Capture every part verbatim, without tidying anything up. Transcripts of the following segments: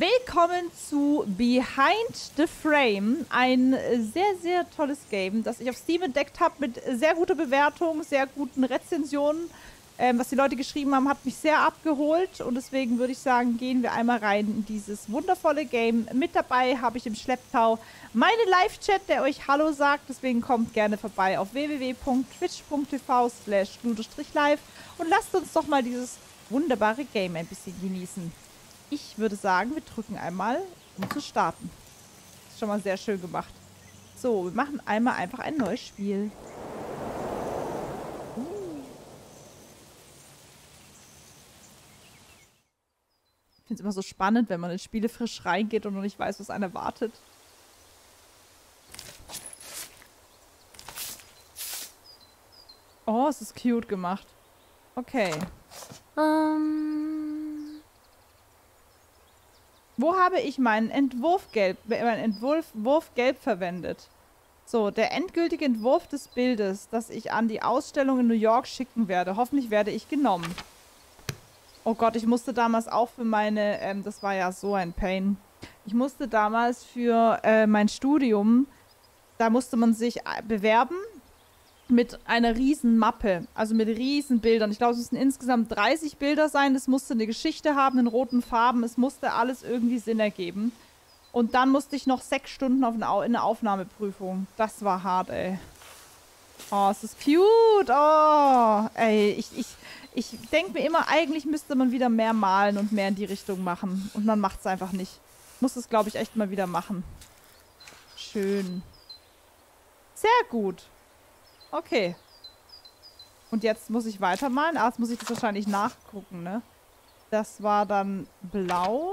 Willkommen zu Behind the Frame, ein sehr, sehr tolles Game, das ich auf Steam entdeckt habe mit sehr guter Bewertung, sehr guten Rezensionen. Ähm, was die Leute geschrieben haben, hat mich sehr abgeholt und deswegen würde ich sagen, gehen wir einmal rein in dieses wundervolle Game. Mit dabei habe ich im Schlepptau meine Live-Chat, der euch Hallo sagt, deswegen kommt gerne vorbei auf w w w punkt twitch punkt t v slash live und lasst uns doch mal dieses wunderbare Game ein bisschen genießen. Ich würde sagen, wir drücken einmal, um zu starten. Ist schon mal sehr schön gemacht. So, wir machen einmal einfach ein neues Spiel. Uh. Ich finde es immer so spannend, wenn man in Spiele frisch reingeht und noch nicht weiß, was einen erwartet. Oh, es ist cute gemacht. Okay. Ähm... Um Wo habe ich meinen Entwurf gelb, meinen Entwurf, Entwurf gelb verwendet? So, der endgültige Entwurf des Bildes, das ich an die Ausstellung in New York schicken werde. Hoffentlich werde ich genommen. Oh Gott, ich musste damals auch für meine, ähm, das war ja so ein Pain. Ich musste damals für äh, mein Studium, da musste man sich bewerben mit einer riesen Mappe, also mit riesen Bildern. Ich glaube, es müssen insgesamt dreißig Bilder sein. Es musste eine Geschichte haben in roten Farben. Es musste alles irgendwie Sinn ergeben. Und dann musste ich noch sechs Stunden auf eine, Au in eine Aufnahmeprüfung. Das war hart, ey. Oh, es ist cute. Oh, ey. Ich, ich, ich denke mir immer, eigentlich müsste man wieder mehr malen und mehr in die Richtung machen. Und man macht es einfach nicht. Muss es, glaube ich, echt mal wieder machen. Schön. Sehr gut. Okay. Und jetzt muss ich weitermalen. Ah, jetzt muss ich das wahrscheinlich nachgucken, ne? Das war dann blau.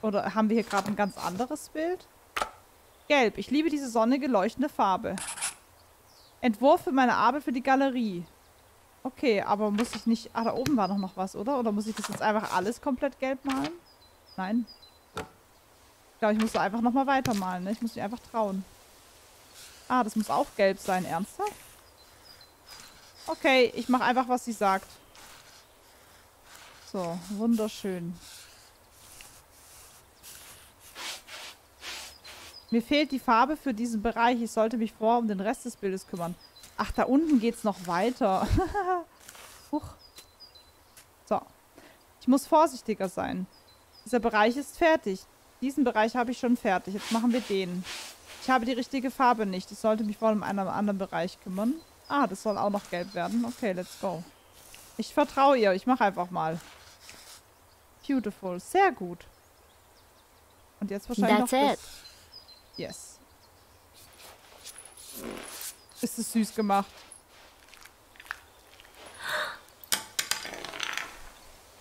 Oder haben wir hier gerade ein ganz anderes Bild? Gelb. Ich liebe diese sonnige, leuchtende Farbe. Entwurf für meine Arbeit für die Galerie. Okay, aber muss ich nicht... Ah, da oben war doch noch was, oder? Oder muss ich das jetzt einfach alles komplett gelb malen? Nein. Ich glaube, ich muss da einfach nochmal weitermalen, ne? Ich muss mich einfach trauen. Ah, das muss auch gelb sein. Ernsthaft? Okay, ich mache einfach, was sie sagt. So, wunderschön. Mir fehlt die Farbe für diesen Bereich. Ich sollte mich vorher um den Rest des Bildes kümmern. Ach, da unten geht's noch weiter. Huch. So. Ich muss vorsichtiger sein. Dieser Bereich ist fertig. Diesen Bereich habe ich schon fertig. Jetzt machen wir den. Ich habe die richtige Farbe nicht. Ich sollte mich vor allem um einen anderen Bereich kümmern. Ah, das soll auch noch gelb werden. Okay, let's go. Ich vertraue ihr. Ich mache einfach mal. Beautiful. Sehr gut. Und jetzt wahrscheinlich That's noch it. Das. Yes. Ist es süß gemacht.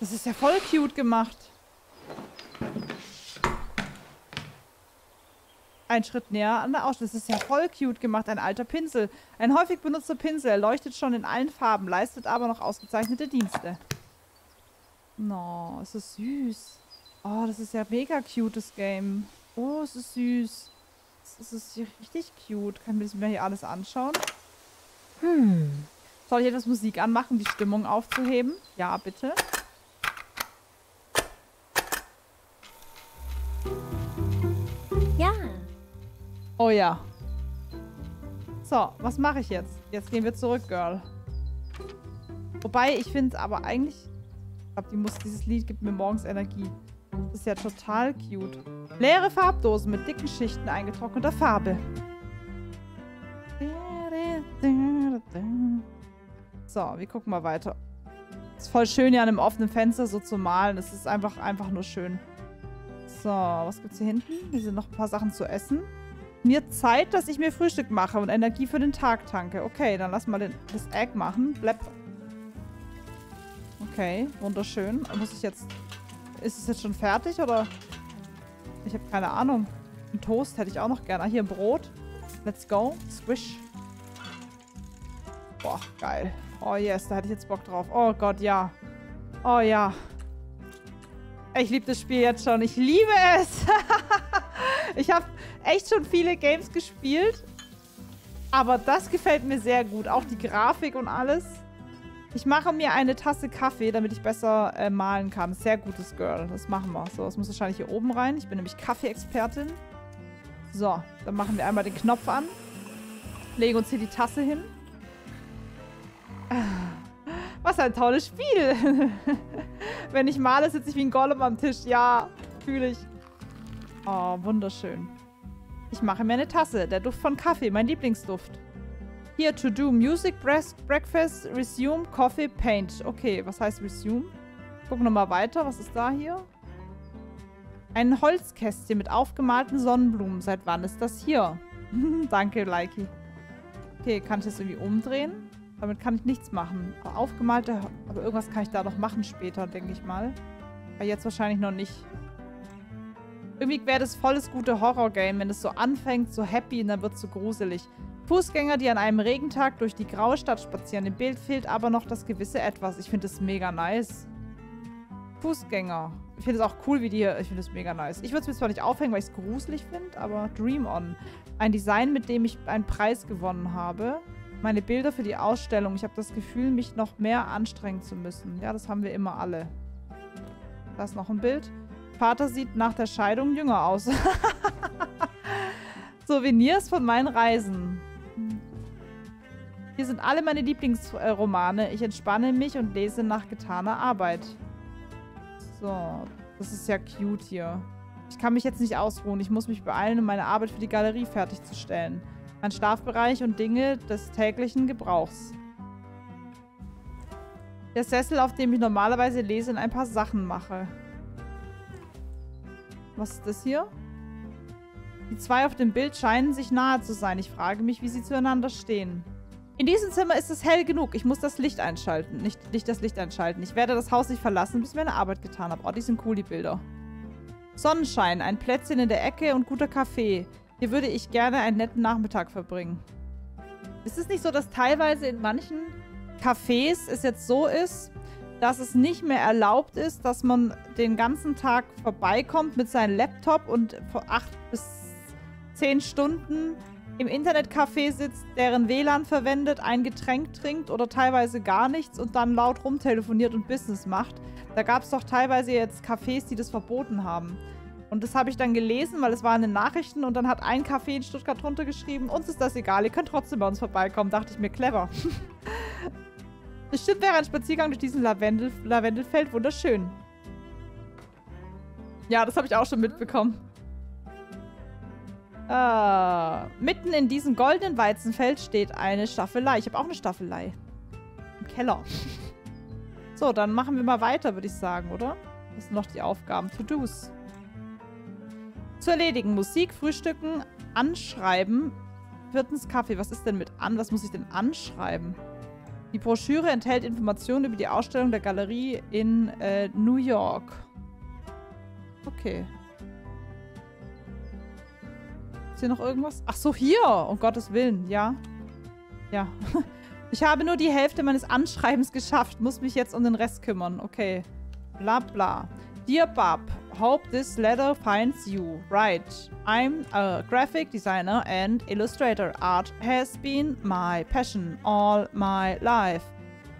Das ist ja voll cute gemacht. Ein Schritt näher an der Ausstellung. Das ist ja voll cute gemacht. Ein alter Pinsel. Ein häufig benutzter Pinsel. Er leuchtet schon in allen Farben, leistet aber noch ausgezeichnete Dienste. No, es ist süß. Oh, das ist ja mega cutes Game. Oh, es ist süß. Es ist richtig cute. Kann ich mir hier alles anschauen? Hm. Soll ich etwas Musik anmachen, um die Stimmung aufzuheben? Ja, bitte. Oh ja. So, was mache ich jetzt? Jetzt gehen wir zurück, Girl. Wobei, ich finde aber eigentlich... Ich glaube, die muss, dieses Lied gibt mir morgens Energie. Das ist ja total cute. Leere Farbdosen mit dicken Schichten eingetrockneter Farbe. So, wir gucken mal weiter. Ist voll schön, ja, an einem offenen Fenster so zu malen. Es ist einfach, einfach nur schön. So, was gibt's hier hinten? Hier sind noch ein paar Sachen zu essen. Mir Zeit, dass ich mir Frühstück mache und Energie für den Tag tanke. Okay, dann lass mal den, das Egg machen. Bleib. Okay, wunderschön. Muss ich jetzt... Ist es jetzt schon fertig, oder? Ich habe keine Ahnung. Ein Toast hätte ich auch noch gerne. Hier ein Brot. Let's go. Swish. Boah, geil. Oh yes, da hätte ich jetzt Bock drauf. Oh Gott, ja. Oh ja. Ich liebe das Spiel jetzt schon. Ich liebe es. Ich habe echt schon viele Games gespielt, aber das gefällt mir sehr gut. Auch die Grafik und alles. Ich mache mir eine Tasse Kaffee, damit ich besser äh, malen kann. Sehr gutes Girl. Das machen wir. So, das muss wahrscheinlich hier oben rein. Ich bin nämlich Kaffee-Expertin. So, dann machen wir einmal den Knopf an. Legen uns hier die Tasse hin. Was ein tolles Spiel. Wenn ich male, sitze ich wie ein Gollum am Tisch. Ja, fühle ich. Oh, wunderschön. Ich mache mir eine Tasse. Der Duft von Kaffee, mein Lieblingsduft. Hier, to do, music, breakfast, resume, coffee, paint. Okay, was heißt resume? Gucken wir mal weiter. Was ist da hier? Ein Holzkästchen mit aufgemalten Sonnenblumen. Seit wann ist das hier? Danke, Likey. Okay, kann ich das irgendwie umdrehen? Damit kann ich nichts machen. Aber aufgemalte... Aber irgendwas kann ich da noch machen später, denke ich mal. Aber jetzt wahrscheinlich noch nicht. Irgendwie wäre das volles gute Horror-Game, wenn es so anfängt, so happy und dann wird es so gruselig. Fußgänger, die an einem Regentag durch die graue Stadt spazieren. Im Bild fehlt aber noch das gewisse Etwas. Ich finde das mega nice. Fußgänger. Ich finde es auch cool, wie die hier... Ich finde es mega nice. Ich würde es mir zwar nicht aufhängen, weil ich es gruselig finde, aber Dream On. Ein Design, mit dem ich einen Preis gewonnen habe. Meine Bilder für die Ausstellung. Ich habe das Gefühl, mich noch mehr anstrengen zu müssen. Ja, das haben wir immer alle. Da ist noch ein Bild. Vater sieht nach der Scheidung jünger aus. Souvenirs von meinen Reisen. Hier sind alle meine Lieblingsromane. Ich entspanne mich und lese nach getaner Arbeit. So, das ist ja cute hier. Ich kann mich jetzt nicht ausruhen. Ich muss mich beeilen, um meine Arbeit für die Galerie fertigzustellen. Mein Schlafbereich und Dinge des täglichen Gebrauchs. Der Sessel, auf dem ich normalerweise lese und ein paar Sachen mache. Was ist das hier? Die zwei auf dem Bild scheinen sich nahe zu sein. Ich frage mich, wie sie zueinander stehen. In diesem Zimmer ist es hell genug. Ich muss das Licht einschalten. Nicht, nicht das Licht einschalten. Ich werde das Haus nicht verlassen, bis ich meine Arbeit getan habe. Oh, die sind cool, die Bilder. Sonnenschein, ein Plätzchen in der Ecke und guter Kaffee. Hier würde ich gerne einen netten Nachmittag verbringen. Ist es nicht so, dass teilweise in manchen Cafés es jetzt so ist, dass es nicht mehr erlaubt ist, dass man den ganzen Tag vorbeikommt mit seinem Laptop und vor acht bis zehn Stunden im Internetcafé sitzt, deren W L A N verwendet, ein Getränk trinkt oder teilweise gar nichts und dann laut rumtelefoniert und Business macht? Da gab es doch teilweise jetzt Cafés, die das verboten haben. Und das habe ich dann gelesen, weil es war in den Nachrichten und dann hat ein Café in Stuttgart runtergeschrieben, uns ist das egal, ihr könnt trotzdem bei uns vorbeikommen. Dachte ich mir, clever. Bestimmt wäre ein Spaziergang durch diesen Lavendel Lavendelfeld wunderschön. Ja, das habe ich auch schon mitbekommen. Äh, mitten in diesem goldenen Weizenfeld steht eine Staffelei. Ich habe auch eine Staffelei. Im Keller. So, dann machen wir mal weiter, würde ich sagen, oder? Das sind noch die Aufgaben. To-dos. Zu erledigen. Musik, Frühstücken, Anschreiben. Viertens Kaffee. Was ist denn mit an? Was muss ich denn anschreiben? Die Broschüre enthält Informationen über die Ausstellung der Galerie in äh, New York. Okay. Ist hier noch irgendwas? Ach so, hier! Um Gottes Willen, ja. Ja. Ich habe nur die Hälfte meines Anschreibens geschafft. Muss mich jetzt um den Rest kümmern. Okay. Bla bla. Dear Bub, hope this letter finds you. Right. I'm a graphic designer and illustrator. Art has been my passion all my life.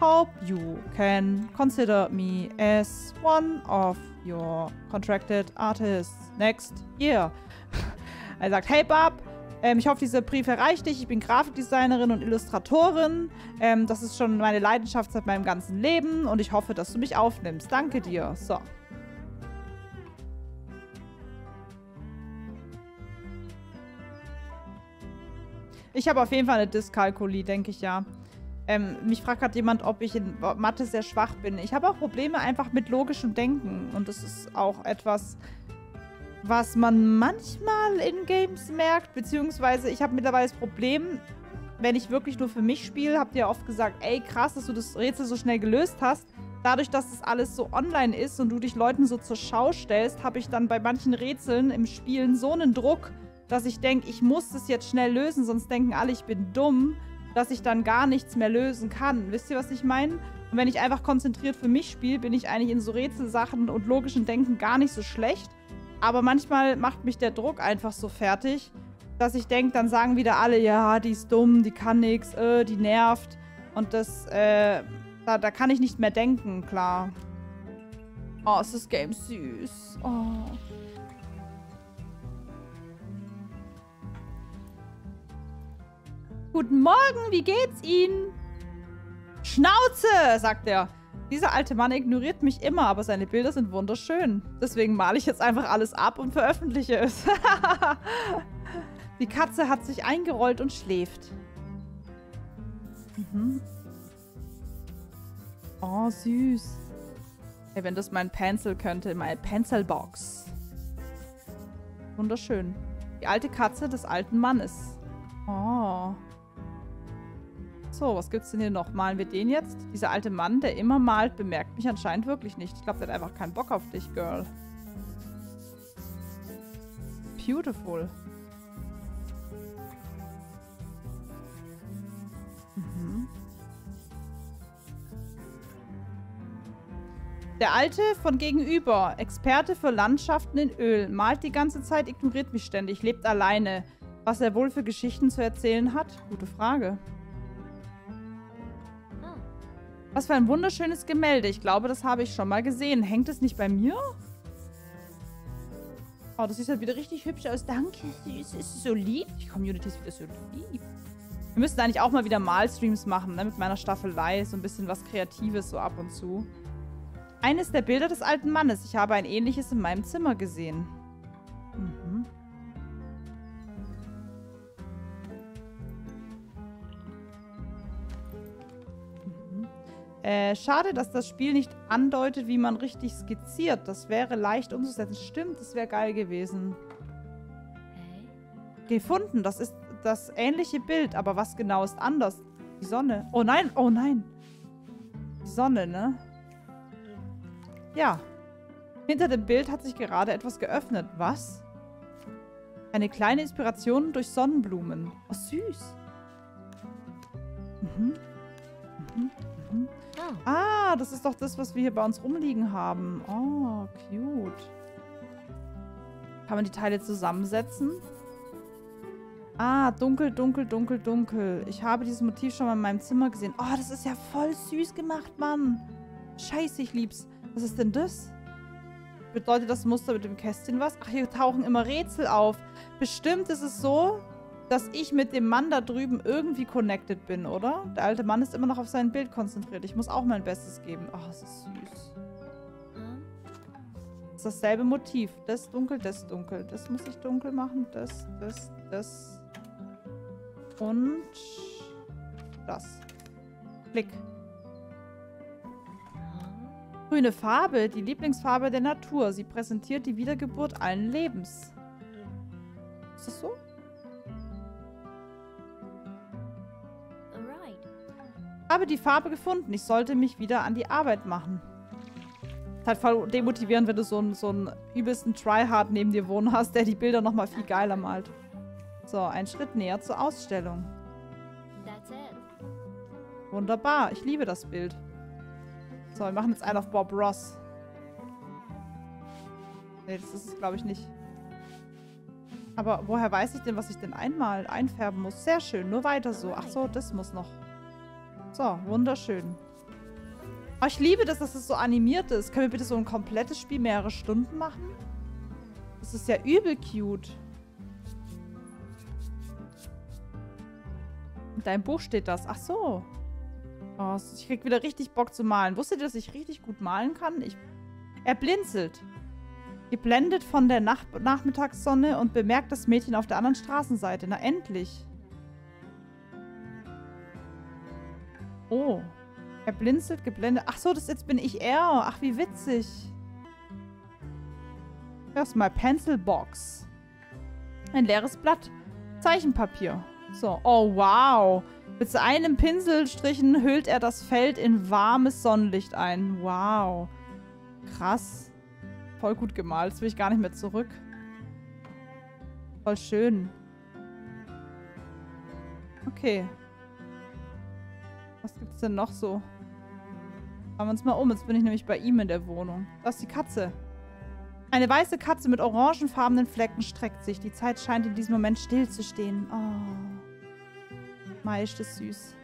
Hope you can consider me as one of your contracted artists next year. Er sagt, hey Bub, ähm, ich hoffe, dieser Brief erreicht dich. Ich bin Grafikdesignerin und Illustratorin. Ähm, das ist schon meine Leidenschaft seit meinem ganzen Leben und ich hoffe, dass du mich aufnimmst. Danke dir. So. Ich habe auf jeden Fall eine Dyskalkulie, denke ich, ja. Ähm, mich fragt gerade jemand, ob ich in Mathe sehr schwach bin. Ich habe auch Probleme einfach mit logischem Denken. Und das ist auch etwas, was man manchmal in Games merkt. Beziehungsweise ich habe mittlerweile das Problem, wenn ich wirklich nur für mich spiele, habt ihr oft gesagt, ey, krass, dass du das Rätsel so schnell gelöst hast. Dadurch, dass das alles so online ist und du dich Leuten so zur Schau stellst, habe ich dann bei manchen Rätseln im Spielen so einen Druck, dass ich denke, ich muss das jetzt schnell lösen, sonst denken alle, ich bin dumm, dass ich dann gar nichts mehr lösen kann. Wisst ihr, was ich meine? Und wenn ich einfach konzentriert für mich spiele, bin ich eigentlich in so Rätselsachen und logischem Denken gar nicht so schlecht. Aber manchmal macht mich der Druck einfach so fertig, dass ich denke, dann sagen wieder alle, ja, die ist dumm, die kann nichts, äh, die nervt. Und das äh, Da, da kann ich nicht mehr denken, klar. Oh, ist das Game süß. Oh. Guten Morgen, wie geht's Ihnen? Schnauze, sagt er. Dieser alte Mann ignoriert mich immer, aber seine Bilder sind wunderschön. Deswegen male ich jetzt einfach alles ab und veröffentliche es. Die Katze hat sich eingerollt und schläft. Mhm. Oh, süß. Hey, wenn das mein Pencil könnte, meine Pencilbox. Wunderschön. Die alte Katze des alten Mannes. Oh. So, was gibt's denn hier noch? Malen wir den jetzt? Dieser alte Mann, der immer malt, bemerkt mich anscheinend wirklich nicht. Ich glaube, der hat einfach keinen Bock auf dich, Girl. Beautiful. Mhm. Der Alte von gegenüber, Experte für Landschaften in Öl, malt die ganze Zeit, ignoriert mich ständig, lebt alleine. Was er wohl für Geschichten zu erzählen hat? Gute Frage. Was für ein wunderschönes Gemälde. Ich glaube, das habe ich schon mal gesehen. Hängt es nicht bei mir? Oh, das sieht halt wieder richtig hübsch aus. Danke, süß. Es ist so lieb. Die Community ist wieder so lieb. Wir müssen eigentlich auch mal wieder Malstreams machen, ne? Mit meiner Staffelei. So ein bisschen was Kreatives so ab und zu. Eines der Bilder des alten Mannes. Ich habe ein ähnliches in meinem Zimmer gesehen. Mhm. Äh, schade, dass das Spiel nicht andeutet, wie man richtig skizziert. Das wäre leicht umzusetzen. Stimmt, das wäre geil gewesen. Gefunden, das ist das ähnliche Bild, aber was genau ist anders? Die Sonne. Oh nein, oh nein. Die Sonne, ne? Ja. Hinter dem Bild hat sich gerade etwas geöffnet. Was? Eine kleine Inspiration durch Sonnenblumen. Oh, süß. Mhm. Mhm. Mhm. Ah, das ist doch das, was wir hier bei uns rumliegen haben. Oh, cute. Kann man die Teile zusammensetzen? Ah, dunkel, dunkel, dunkel, dunkel. Ich habe dieses Motiv schon mal in meinem Zimmer gesehen. Oh, das ist ja voll süß gemacht, Mann. Scheiße, ich lieb's. Was ist denn das? Bedeutet das Muster mit dem Kästchen was? Ach, hier tauchen immer Rätsel auf. Bestimmt ist es so, dass ich mit dem Mann da drüben irgendwie connected bin, oder? Der alte Mann ist immer noch auf sein Bild konzentriert. Ich muss auch mein Bestes geben. Ach, es ist süß. Das ist dasselbe Motiv. Das dunkel, das dunkel. Das muss ich dunkel machen. Das, das, das. Und das. Klick. Grüne Farbe, die Lieblingsfarbe der Natur. Sie präsentiert die Wiedergeburt allen Lebens. Ist das so? Habe die Farbe gefunden. Ich sollte mich wieder an die Arbeit machen. Ist halt voll demotivierend, wenn du so einen, so einen übelsten Tryhard neben dir wohnen hast, der die Bilder nochmal viel geiler malt. So, ein Schritt näher zur Ausstellung. Wunderbar. Ich liebe das Bild. So, wir machen jetzt einen auf Bob Ross. Nee, das ist es, glaube ich, nicht. Aber woher weiß ich denn, was ich denn einmal einfärben muss? Sehr schön, nur weiter so. Ach so, das muss noch. So, wunderschön. Oh, ich liebe das, dass es so animiert ist. Können wir bitte so ein komplettes Spiel mehrere Stunden machen? Das ist ja übel cute. In deinem Buch steht das. Ach so. Oh, ich krieg wieder richtig Bock zu malen. Wusstet ihr, dass ich richtig gut malen kann? Ich... Er blinzelt. Geblendet von der Nach- Nachmittagssonne und bemerkt das Mädchen auf der anderen Straßenseite. Na, endlich. Oh, er blinzelt, geblendet. Ach so, das jetzt bin ich er. Ach, wie witzig. Das ist my Pencil Box. Ein leeres Blatt. Zeichenpapier. So, oh wow. Mit einem Pinselstrichen hüllt er das Feld in warmes Sonnenlicht ein. Wow. Krass. Voll gut gemalt. Jetzt will ich gar nicht mehr zurück. Voll schön. Okay. Was gibt's denn noch so? Schauen wir uns mal um. Jetzt bin ich nämlich bei ihm in der Wohnung. Das ist die Katze. Eine weiße Katze mit orangenfarbenen Flecken streckt sich. Die Zeit scheint in diesem Moment still zu stehen. Oh. Mei, ist das süß.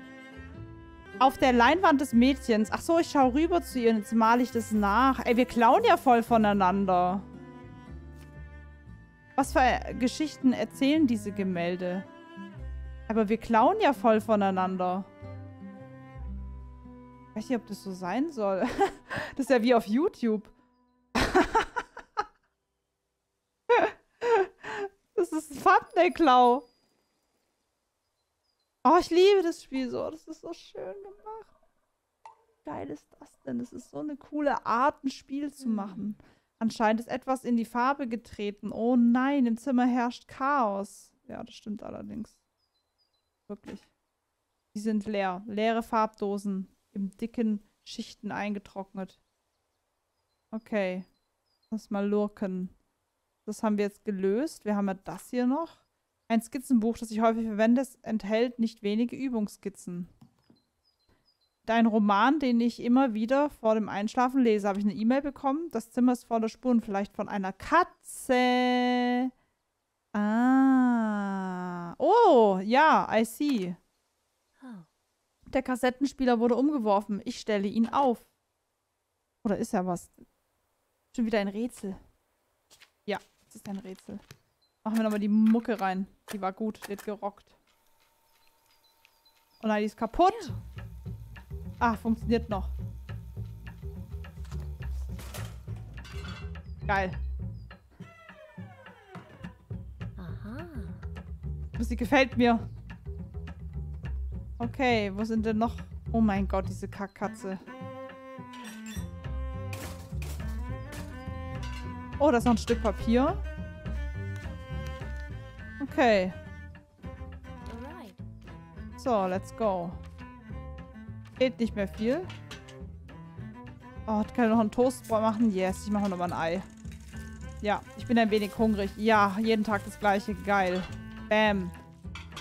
Auf der Leinwand des Mädchens. Ach so, ich schaue rüber zu ihr und jetzt male ich das nach. Ey, wir klauen ja voll voneinander. Was für Geschichten erzählen diese Gemälde? Aber wir klauen ja voll voneinander. Ich weiß nicht, ob das so sein soll. Das ist ja wie auf YouTube. Das ist ein Thumbnail-Klau. Oh, ich liebe das Spiel so. Das ist so schön gemacht. Wie geil ist das denn? Das ist so eine coole Art, ein Spiel zu machen. Anscheinend ist etwas in die Farbe getreten. Oh nein, im Zimmer herrscht Chaos. Ja, das stimmt allerdings. Wirklich. Die sind leer. Leere Farbdosen. Im dicken Schichten eingetrocknet. Okay. Lass mal lurken. Das haben wir jetzt gelöst. Wir haben ja das hier noch. Ein Skizzenbuch, das ich häufig verwende, es enthält nicht wenige Übungsskizzen. Dein Roman, den ich immer wieder vor dem Einschlafen lese, habe ich eine E-Mail bekommen. Das Zimmer ist voller Spuren, vielleicht von einer Katze. Ah. Oh, ja, I see. Der Kassettenspieler wurde umgeworfen. Ich stelle ihn auf. Oder ist ja was? Schon wieder ein Rätsel. Ja, es ist ein Rätsel. Machen wir nochmal die Mucke rein. Die war gut, die hat gerockt. Oh nein, die ist kaputt. Ah, funktioniert noch. Geil. Aha. Sie gefällt mir. Okay, wo sind denn noch? Oh mein Gott, diese Kackkatze. Oh, da ist noch ein Stück Papier. Okay. So, let's go. Fehlt nicht mehr viel. Oh, kann ich noch einen Toast machen? Yes, ich mache nochmal ein Ei. Ja, ich bin ein wenig hungrig. Ja, jeden Tag das gleiche. Geil. Bam.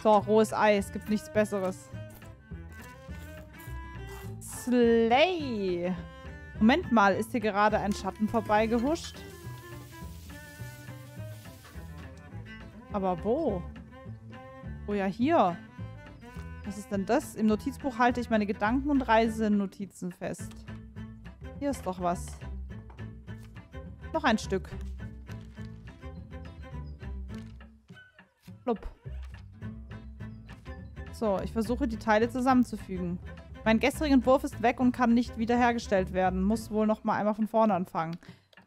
So, rohes Ei. Es gibt nichts Besseres. Slay. Moment mal, ist hier gerade ein Schatten vorbeigehuscht? Aber wo? Oh ja, hier. Was ist denn das? Im Notizbuch halte ich meine Gedanken und Reisenotizen fest. Hier ist doch was. Noch ein Stück. Plupp. So, ich versuche, die Teile zusammenzufügen. Mein gestriger Entwurf ist weg und kann nicht wiederhergestellt werden. Muss wohl noch mal einmal von vorne anfangen.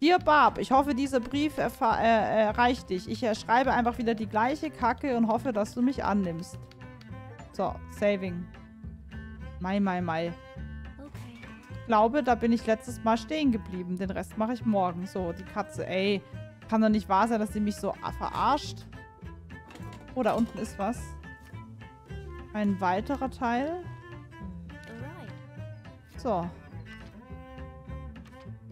Dear Barb, ich hoffe, dieser Brief äh, erreicht dich. Ich schreibe einfach wieder die gleiche Kacke und hoffe, dass du mich annimmst. So, Saving. Mai, mai, mai. Okay. Ich glaube, da bin ich letztes Mal stehen geblieben. Den Rest mache ich morgen. So, die Katze. Ey, kann doch nicht wahr sein, dass sie mich so verarscht. Oh, da unten ist was. Ein weiterer Teil. So.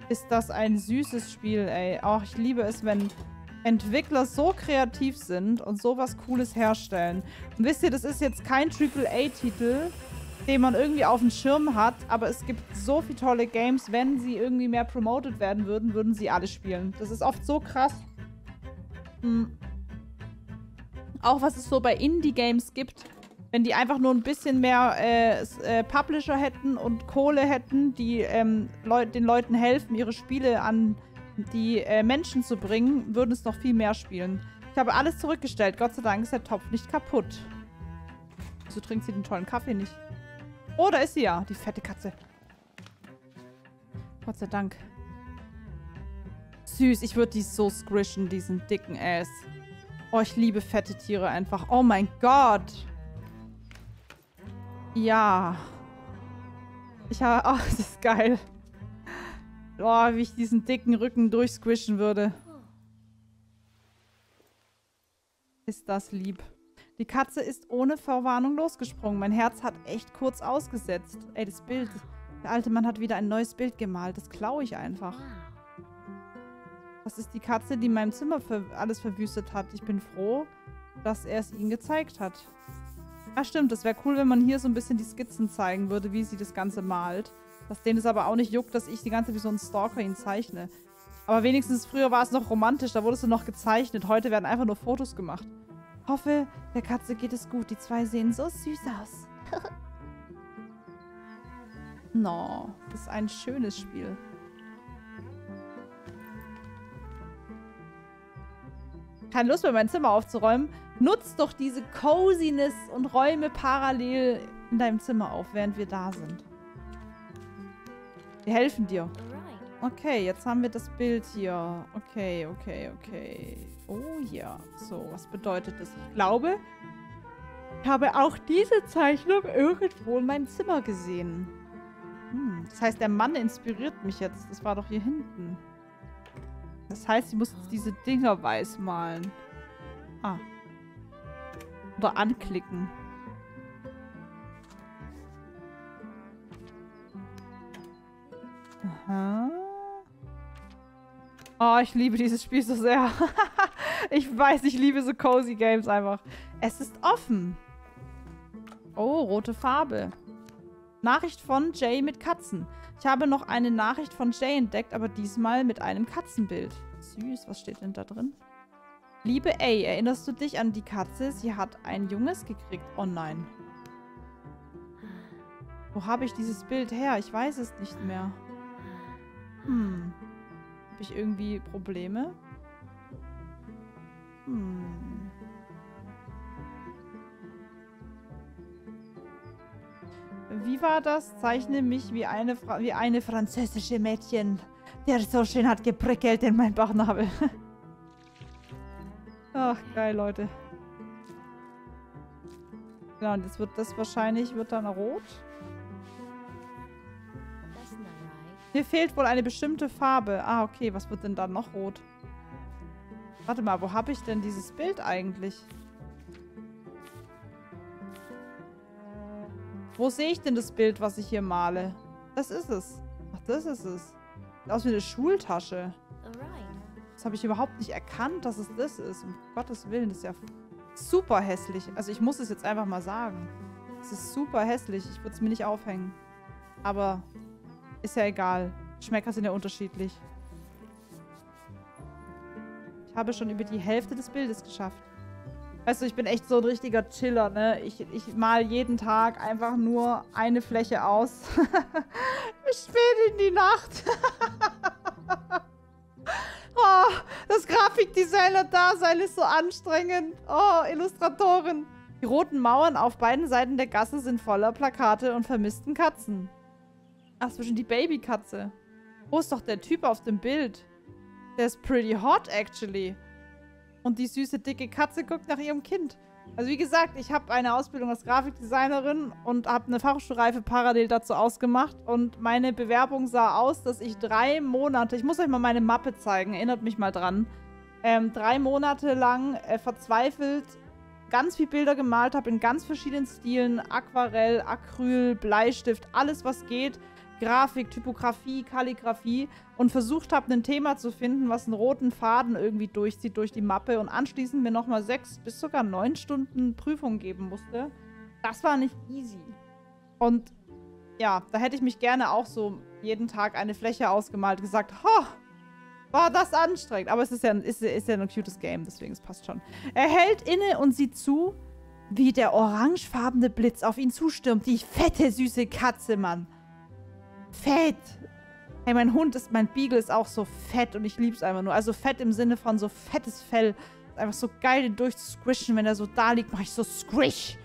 Ist das ein süßes Spiel, ey. Auch ich liebe es, wenn Entwickler so kreativ sind und sowas Cooles herstellen. Und wisst ihr, das ist jetzt kein Triple A Titel, den man irgendwie auf dem Schirm hat, aber es gibt so viele tolle Games, wenn sie irgendwie mehr promoted werden würden, würden sie alle spielen. Das ist oft so krass. Hm. Auch was es so bei Indie-Games gibt, wenn die einfach nur ein bisschen mehr äh, äh, Publisher hätten und Kohle hätten, die ähm, Leu- den Leuten helfen, ihre Spiele an die äh, Menschen zu bringen, würden es noch viel mehr spielen. Ich habe alles zurückgestellt. Gott sei Dank ist der Topf nicht kaputt. Wieso trinkt sie den tollen Kaffee nicht? Oh, da ist sie ja, die fette Katze. Gott sei Dank. Süß, ich würde die so squishen, diesen dicken Ass. Oh, ich liebe fette Tiere einfach. Oh mein Gott. Ja. Ich habe... Ach, oh, das ist geil. Oh, wie ich diesen dicken Rücken durchsquischen würde. Ist das lieb. Die Katze ist ohne Vorwarnung losgesprungen. Mein Herz hat echt kurz ausgesetzt. Ey, das Bild. Der alte Mann hat wieder ein neues Bild gemalt. Das klaue ich einfach. Das ist die Katze, die in meinem Zimmer für alles verwüstet hat. Ich bin froh, dass er es ihnen gezeigt hat. Ah, stimmt. Das wäre cool, wenn man hier so ein bisschen die Skizzen zeigen würde, wie sie das Ganze malt. Dass denen es aber auch nicht juckt, dass ich die ganze Zeit wie so ein Stalker ihn zeichne. Aber wenigstens früher war es noch romantisch, da wurdest du noch gezeichnet. Heute werden einfach nur Fotos gemacht. Hoffe, der Katze geht es gut. Die zwei sehen so süß aus. No, das ist ein schönes Spiel. Keine Lust mehr, mein Zimmer aufzuräumen. Nutz doch diese Coziness und räume parallel in deinem Zimmer auf, während wir da sind. Wir helfen dir. Okay, jetzt haben wir das Bild hier. Okay, okay, okay. Oh ja. So, was bedeutet das? Ich glaube, ich habe auch diese Zeichnung irgendwo in meinem Zimmer gesehen. Hm, das heißt, der Mann inspiriert mich jetzt. Das war doch hier hinten. Das heißt, ich muss jetzt diese Dinger weiß malen. Ah. Oder anklicken. Aha. Oh, ich liebe dieses Spiel so sehr. Ich weiß, ich liebe so cozy Games einfach. Es ist offen. Oh, rote Farbe. Nachricht von Jay mit Katzen. Ich habe noch eine Nachricht von Jay entdeckt, aber diesmal mit einem Katzenbild. Süß, was steht denn da drin? Liebe A, erinnerst du dich an die Katze? Sie hat ein Junges gekriegt. Oh nein. Wo habe ich dieses Bild her? Ich weiß es nicht mehr. Hm. Habe ich irgendwie Probleme? Hm. Wie war das? Zeichne mich wie eine, Fra wie eine französische Mädchen, der so schön hat geprickelt in meinen Bauchnabel. Ach, geil, Leute. Genau, und jetzt wird das wahrscheinlich, wird dann rot. Mir fehlt wohl eine bestimmte Farbe. Ah, okay, was wird denn dann noch rot? Warte mal, wo habe ich denn dieses Bild eigentlich? Wo sehe ich denn das Bild, was ich hier male? Das ist es. Ach, das ist es. Sieht aus wie eine Schultasche. Das habe ich überhaupt nicht erkannt, dass es das ist. Um Gottes Willen, das ist ja super hässlich. Also ich muss es jetzt einfach mal sagen. Es ist super hässlich. Ich würde es mir nicht aufhängen. Aber... ist ja egal. Geschmäcker sind ja unterschiedlich. Ich habe schon über die Hälfte des Bildes geschafft. Weißt du, ich bin echt so ein richtiger Chiller, ne? Ich, ich mal jeden Tag einfach nur eine Fläche aus. Spät in die Nacht. Oh, das Grafikdesigner-Dasein ist so anstrengend. Oh, Illustratorin. Die roten Mauern auf beiden Seiten der Gasse sind voller Plakate und vermissten Katzen. Ach, zwischen die Babykatze. Wo ist doch der Typ auf dem Bild? Der ist pretty hot, actually. Und die süße, dicke Katze guckt nach ihrem Kind. Also wie gesagt, ich habe eine Ausbildung als Grafikdesignerin und habe eine Fachhochschulreife parallel dazu ausgemacht. Und meine Bewerbung sah aus, dass ich drei Monate... Ich muss euch mal meine Mappe zeigen, erinnert mich mal dran. Ähm, drei Monate lang äh, verzweifelt... ganz viele Bilder gemalt habe in ganz verschiedenen Stilen. Aquarell, Acryl, Bleistift, alles was geht. Grafik, Typografie, Kalligrafie. Und versucht habe, ein Thema zu finden, was einen roten Faden irgendwie durchzieht durch die Mappe. Und anschließend mir nochmal sechs bis sogar neun Stunden Prüfung geben musste. Das war nicht easy. Und ja, da hätte ich mich gerne auch so jeden Tag eine Fläche ausgemalt. Gesagt, ha! War das anstrengend. Aber es ist ja, ist, ist ja ein cutes Game, deswegen es passt schon. Er hält inne und sieht zu, wie der orangefarbene Blitz auf ihn zustürmt. Die fette, süße Katze, Mann. Fett. Hey, mein Hund ist, mein Beagle ist auch so fett und ich lieb's einfach nur. Also fett im Sinne von so fettes Fell. Einfach so geil, den durchzusquischen. Wenn er so da liegt, mache ich so squish.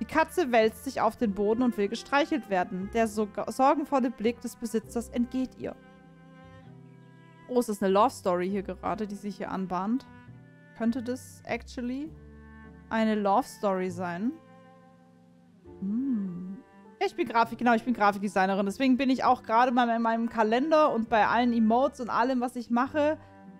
Die Katze wälzt sich auf den Boden und will gestreichelt werden. Der so sorgenvolle Blick des Besitzers entgeht ihr. Oh, es ist eine Love Story hier gerade, die sich hier anbahnt. Könnte das actually eine Love Story sein? Hm. Ja, ich bin Grafik, genau, ich bin Grafikdesignerin. Deswegen bin ich auch gerade mal in meinem Kalender und bei allen Emotes und allem, was ich mache,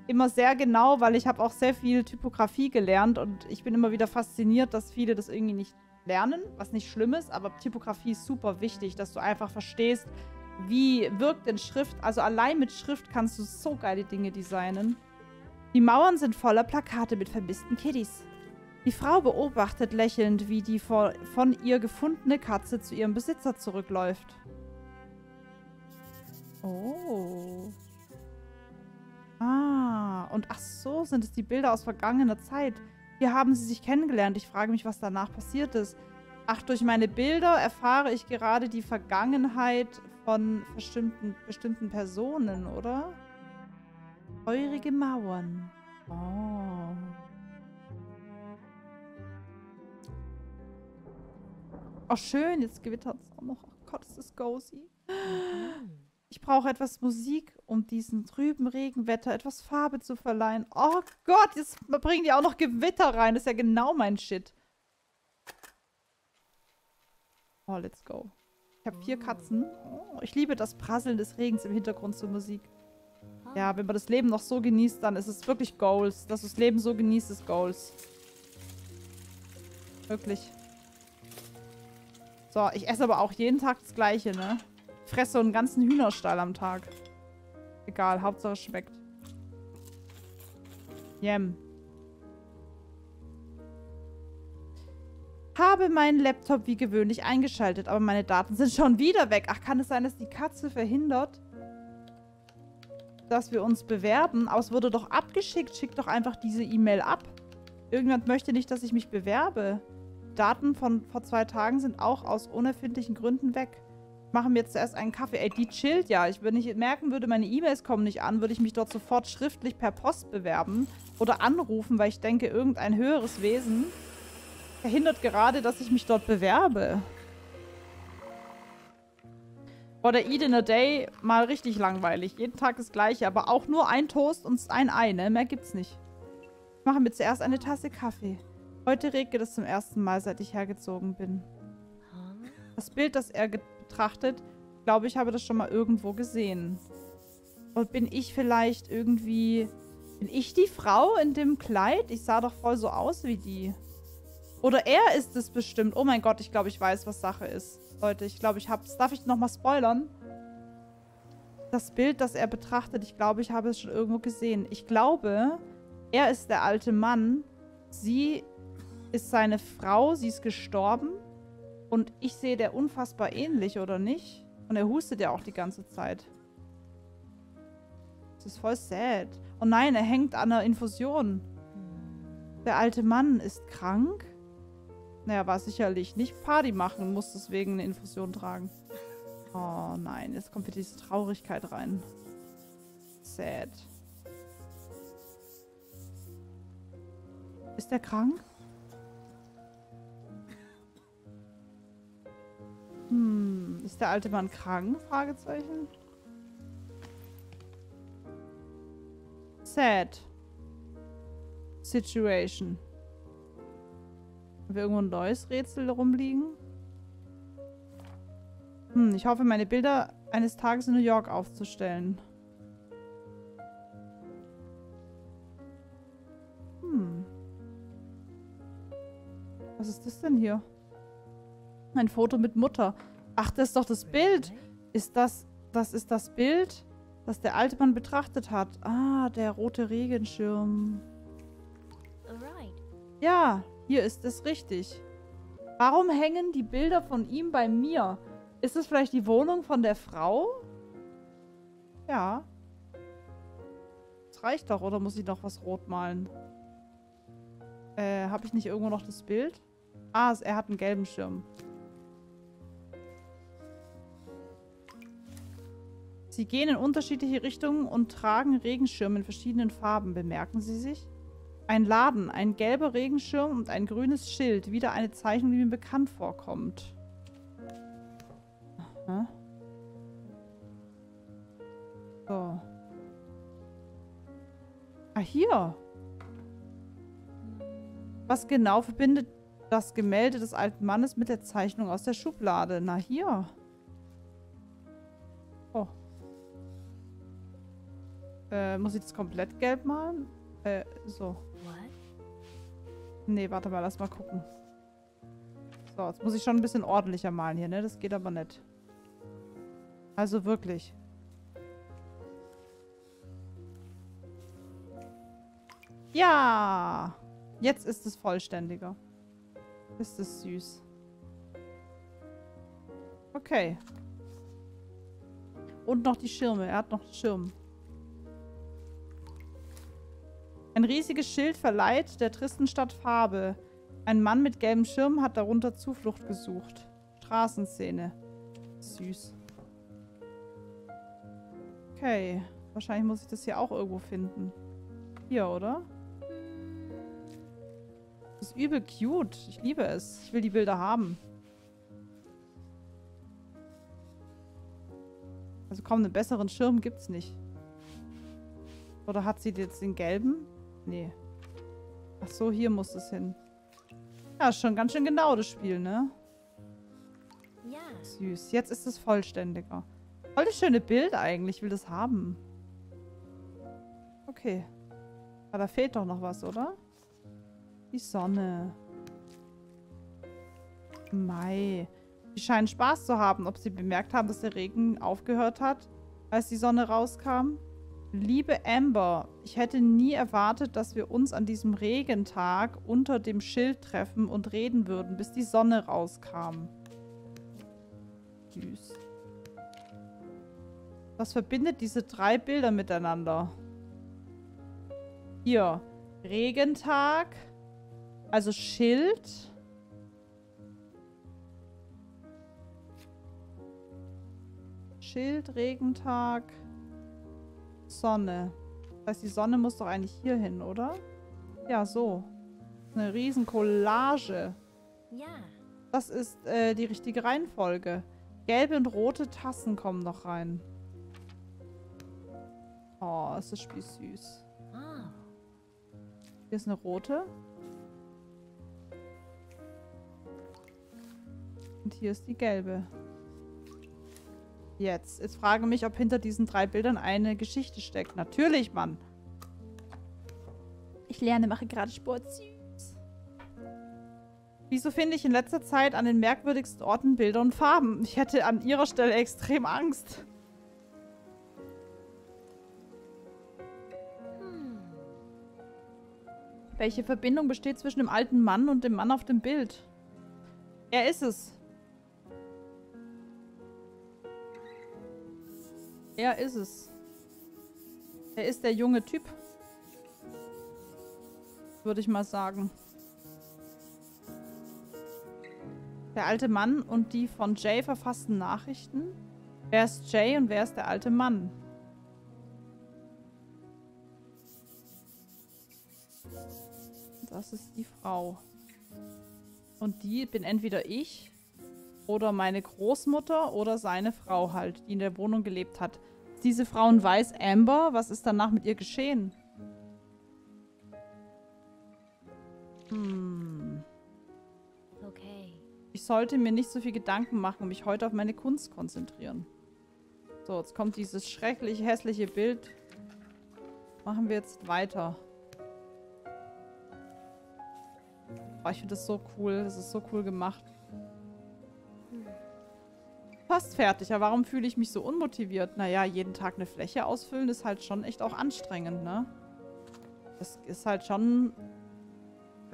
immer sehr genau, weil ich habe auch sehr viel Typografie gelernt und ich bin immer wieder fasziniert, dass viele das irgendwie nicht lernen, was nicht schlimm ist, aber Typografie ist super wichtig, dass du einfach verstehst, wie wirkt denn Schrift? Also allein mit Schrift kannst du so geile Dinge designen. Die Mauern sind voller Plakate mit vermissten Kitties. Die Frau beobachtet lächelnd, wie die von ihr gefundene Katze zu ihrem Besitzer zurückläuft. Oh. Ah, und ach so, sind es die Bilder aus vergangener Zeit. Hier haben sie sich kennengelernt. Ich frage mich, was danach passiert ist. Ach, durch meine Bilder erfahre ich gerade die Vergangenheit von bestimmten, bestimmten Personen, oder? Feurige Mauern. Oh. Oh, schön. Jetzt gewittert es auch noch. Oh Gott, ist das cozy. Ich brauche etwas Musik, um diesem trüben Regenwetter etwas Farbe zu verleihen. Oh Gott, jetzt bringen die auch noch Gewitter rein. Das ist ja genau mein Shit. Oh, let's go. Ich habe vier Katzen. Oh, ich liebe das Prasseln des Regens im Hintergrund zur Musik. Ja, wenn man das Leben noch so genießt, dann ist es wirklich Goals. Dass du das Leben so genießt, ist Goals. Wirklich. So, ich esse aber auch jeden Tag das Gleiche, ne? Ich fresse so einen ganzen Hühnerstall am Tag. Egal, Hauptsache es schmeckt. Yum. Habe meinen Laptop wie gewöhnlich eingeschaltet, aber meine Daten sind schon wieder weg. Ach, kann es sein, dass die Katze verhindert, dass wir uns bewerben? Aber es wurde doch abgeschickt. Schickt doch einfach diese E-Mail ab. Irgendjemand möchte nicht, dass ich mich bewerbe. Daten von vor zwei Tagen sind auch aus unerfindlichen Gründen weg. Machen wir jetzt zuerst einen Kaffee. Ey, die chillt ja. Ich würde nicht merken, würde meine E-Mails kommen nicht an, würde ich mich dort sofort schriftlich per Post bewerben oder anrufen, weil ich denke, irgendein höheres Wesen verhindert gerade, dass ich mich dort bewerbe. Oder Eat in a Day, mal richtig langweilig. Jeden Tag das Gleiche, aber auch nur ein Toast und ein Ei, ne? Mehr gibt's nicht. Machen wir zuerst eine Tasse Kaffee. Heute regnet es zum ersten Mal, seit ich hergezogen bin. Das Bild, das er betrachtet, glaube ich, habe das schon mal irgendwo gesehen. Und bin ich vielleicht irgendwie... Bin ich die Frau in dem Kleid? Ich sah doch voll so aus wie die. Oder er ist es bestimmt. Oh mein Gott, ich glaube, ich weiß, was Sache ist. Leute, ich glaube, ich hab's. Darf ich nochmal spoilern? Das Bild, das er betrachtet, ich glaube, ich habe es schon irgendwo gesehen. Ich glaube, er ist der alte Mann. Sie... ist seine Frau, sie ist gestorben und ich sehe der unfassbar ähnlich, oder nicht? Und er hustet ja auch die ganze Zeit. Das ist voll sad. Oh nein, er hängt an einer Infusion. Der alte Mann ist krank? Naja, war sicherlich nicht Party machen, muss deswegen eine Infusion tragen. Oh nein, jetzt kommt wieder diese Traurigkeit rein. Sad. Ist er krank? Hm, ist der alte Mann krank? Fragezeichen. Sad. Situation. Haben wir irgendwo ein neues Rätsel rumliegen? Hm, ich hoffe, meine Bilder eines Tages in New York aufzustellen. Hm. Was ist das denn hier? Ein Foto mit Mutter. Ach, das ist doch das Bild. Ist das, das ist das Bild, das der alte Mann betrachtet hat. Ah, der rote Regenschirm. Ja, hier ist es richtig. Warum hängen die Bilder von ihm bei mir? Ist es vielleicht die Wohnung von der Frau? Ja. Das reicht doch, oder muss ich noch was rot malen? Äh, habe ich nicht irgendwo noch das Bild? Ah, er hat einen gelben Schirm. Sie gehen in unterschiedliche Richtungen und tragen Regenschirme in verschiedenen Farben. Bemerken Sie sich? Ein Laden, ein gelber Regenschirm und ein grünes Schild. Wieder eine Zeichnung, die mir bekannt vorkommt. Aha. So. Ah, hier. Was genau verbindet das Gemälde des alten Mannes mit der Zeichnung aus der Schublade? Na, hier. Oh. Äh, muss ich das komplett gelb malen? Äh, so. Nee, warte mal, lass mal gucken. So, jetzt muss ich schon ein bisschen ordentlicher malen hier, ne? Das geht aber nicht. Also wirklich. Ja! Jetzt ist es vollständiger. Ist das süß. Okay. Und noch die Schirme. Er hat noch einen Schirm. Ein riesiges Schild verleiht der tristen Stadt Farbe. Ein Mann mit gelbem Schirm hat darunter Zuflucht gesucht. Straßenszene. Süß. Okay. Wahrscheinlich muss ich das hier auch irgendwo finden. Hier, oder? Das ist übel cute. Ich liebe es. Ich will die Bilder haben. Also kaum einen besseren Schirm gibt's nicht. Oder hat sie jetzt den gelben? Nee. Ach so, hier muss es hin. Ja, ist schon ganz schön genau das Spiel, ne? Ja. Süß. Jetzt ist es vollständiger. Voll das schöne Bild eigentlich. Ich will das haben. Okay. Aber da fehlt doch noch was, oder? Die Sonne. Mai. Die scheinen Spaß zu haben. Ob sie bemerkt haben, dass der Regen aufgehört hat, als die Sonne rauskam. Liebe Amber, ich hätte nie erwartet, dass wir uns an diesem Regentag unter dem Schild treffen und reden würden, bis die Sonne rauskam. Süß. Was verbindet diese drei Bilder miteinander? Hier. Regentag. Also Schild. Schild, Regentag, Sonne. Das heißt, die Sonne muss doch eigentlich hier hin, oder? Ja, so. Eine riesen Collage. Ja. Das ist äh, die richtige Reihenfolge. Gelbe und rote Tassen kommen noch rein. Oh, ist das Spiel süß. Hier ist eine rote. Und hier ist die gelbe. Jetzt. Jetzt frage mich, ob hinter diesen drei Bildern eine Geschichte steckt. Natürlich, Mann. Ich lerne, mache gerade Sport. Süß. Wieso finde ich in letzter Zeit an den merkwürdigsten Orten Bilder und Farben? Ich hätte an ihrer Stelle extrem Angst. Hm. Welche Verbindung besteht zwischen dem alten Mann und dem Mann auf dem Bild? Er ist es. Er ist es. Er ist der junge Typ. Würde ich mal sagen. Der alte Mann und die von Jay verfassten Nachrichten. Wer ist Jay und wer ist der alte Mann? Das ist die Frau. Und die bin entweder ich oder meine Großmutter oder seine Frau halt, die in der Wohnung gelebt hat. Diese Frauen weiß Amber, was ist danach mit ihr geschehen? Hm. Okay. Ich sollte mir nicht so viel Gedanken machen und mich heute auf meine Kunst konzentrieren. So, jetzt kommt dieses schrecklich hässliche Bild. Machen wir jetzt weiter. Oh, ich finde das so cool. Das ist so cool gemacht. Fast fertig. Aber warum fühle ich mich so unmotiviert? Naja, jeden Tag eine Fläche ausfüllen ist halt schon echt auch anstrengend, ne? Das ist halt schon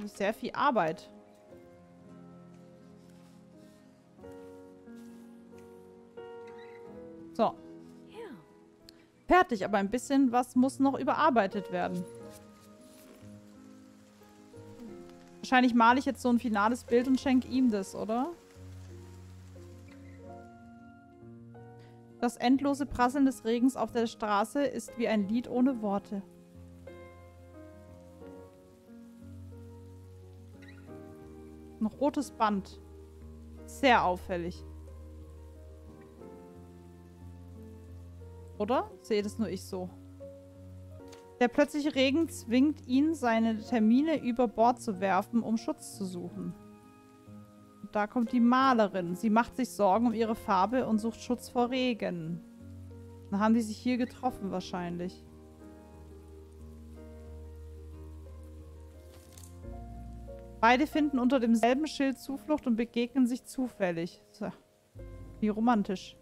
sehr viel Arbeit. So. Fertig, aber ein bisschen was muss noch überarbeitet werden. Wahrscheinlich male ich jetzt so ein finales Bild und schenke ihm das, oder? Das endlose Prasseln des Regens auf der Straße ist wie ein Lied ohne Worte. Ein rotes Band. Sehr auffällig. Oder? Sehe das nur ich so. Der plötzliche Regen zwingt ihn, seine Termine über Bord zu werfen, um Schutz zu suchen. Da kommt die Malerin. Sie macht sich Sorgen um ihre Farbe und sucht Schutz vor Regen. Dann haben die sich hier getroffen wahrscheinlich. Beide finden unter demselben Schild Zuflucht und begegnen sich zufällig. So. Wie romantisch.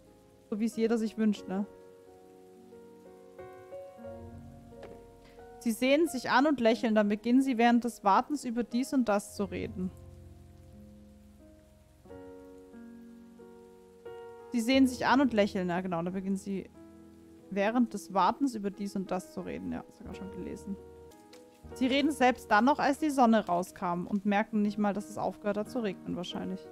So wie es jeder sich wünscht, ne? Sie sehen sich an und lächeln. Dann beginnen sie während des Wartens über dies und das zu reden. Sie sehen sich an und lächeln. Ja, genau. Da beginnen sie während des Wartens über dies und das zu reden. Ja, sogar schon gelesen. Sie reden selbst dann noch, als die Sonne rauskam und merken nicht mal, dass es aufgehört hat zu regnen wahrscheinlich.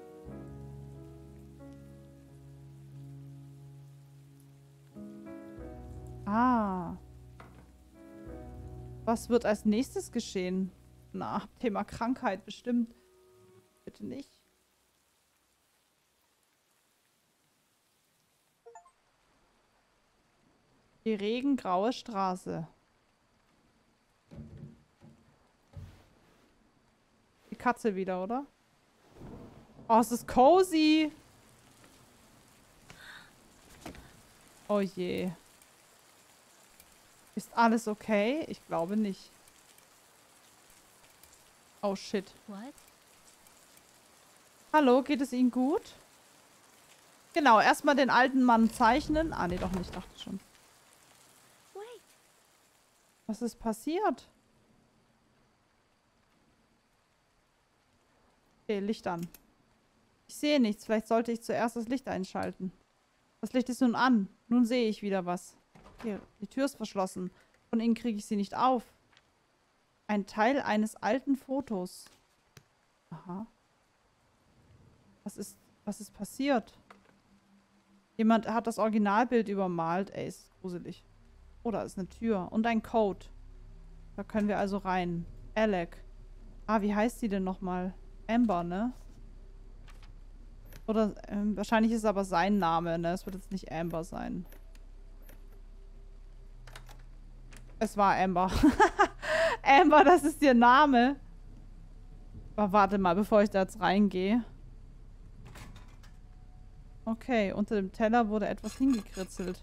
Was wird als nächstes geschehen? Na, Thema Krankheit bestimmt. Bitte nicht. Die regengraue Straße. Die Katze wieder, oder? Oh, es ist cozy. Oh je. Ist alles okay? Ich glaube nicht. Oh shit. What? Hallo, geht es Ihnen gut? Genau, erstmal den alten Mann zeichnen. Ah, nee, doch nicht, dachte schon. Was ist passiert? Okay, Licht an. Ich sehe nichts. Vielleicht sollte ich zuerst das Licht einschalten. Das Licht ist nun an. Nun sehe ich wieder was. Hier, die Tür ist verschlossen. Von innen kriege ich sie nicht auf. Ein Teil eines alten Fotos. Aha. Was ist, was ist passiert? Jemand hat das Originalbild übermalt. Ey, ist gruselig. Oh, da ist eine Tür. Und ein Code. Da können wir also rein. Alec. Ah, wie heißt die denn nochmal? Amber, ne? Oder ähm, wahrscheinlich ist es aber sein Name, ne? Es wird jetzt nicht Amber sein. Es war Amber. Amber, das ist ihr Name. Aber warte mal, bevor ich da jetzt reingehe. Okay, unter dem Teller wurde etwas hingekritzelt.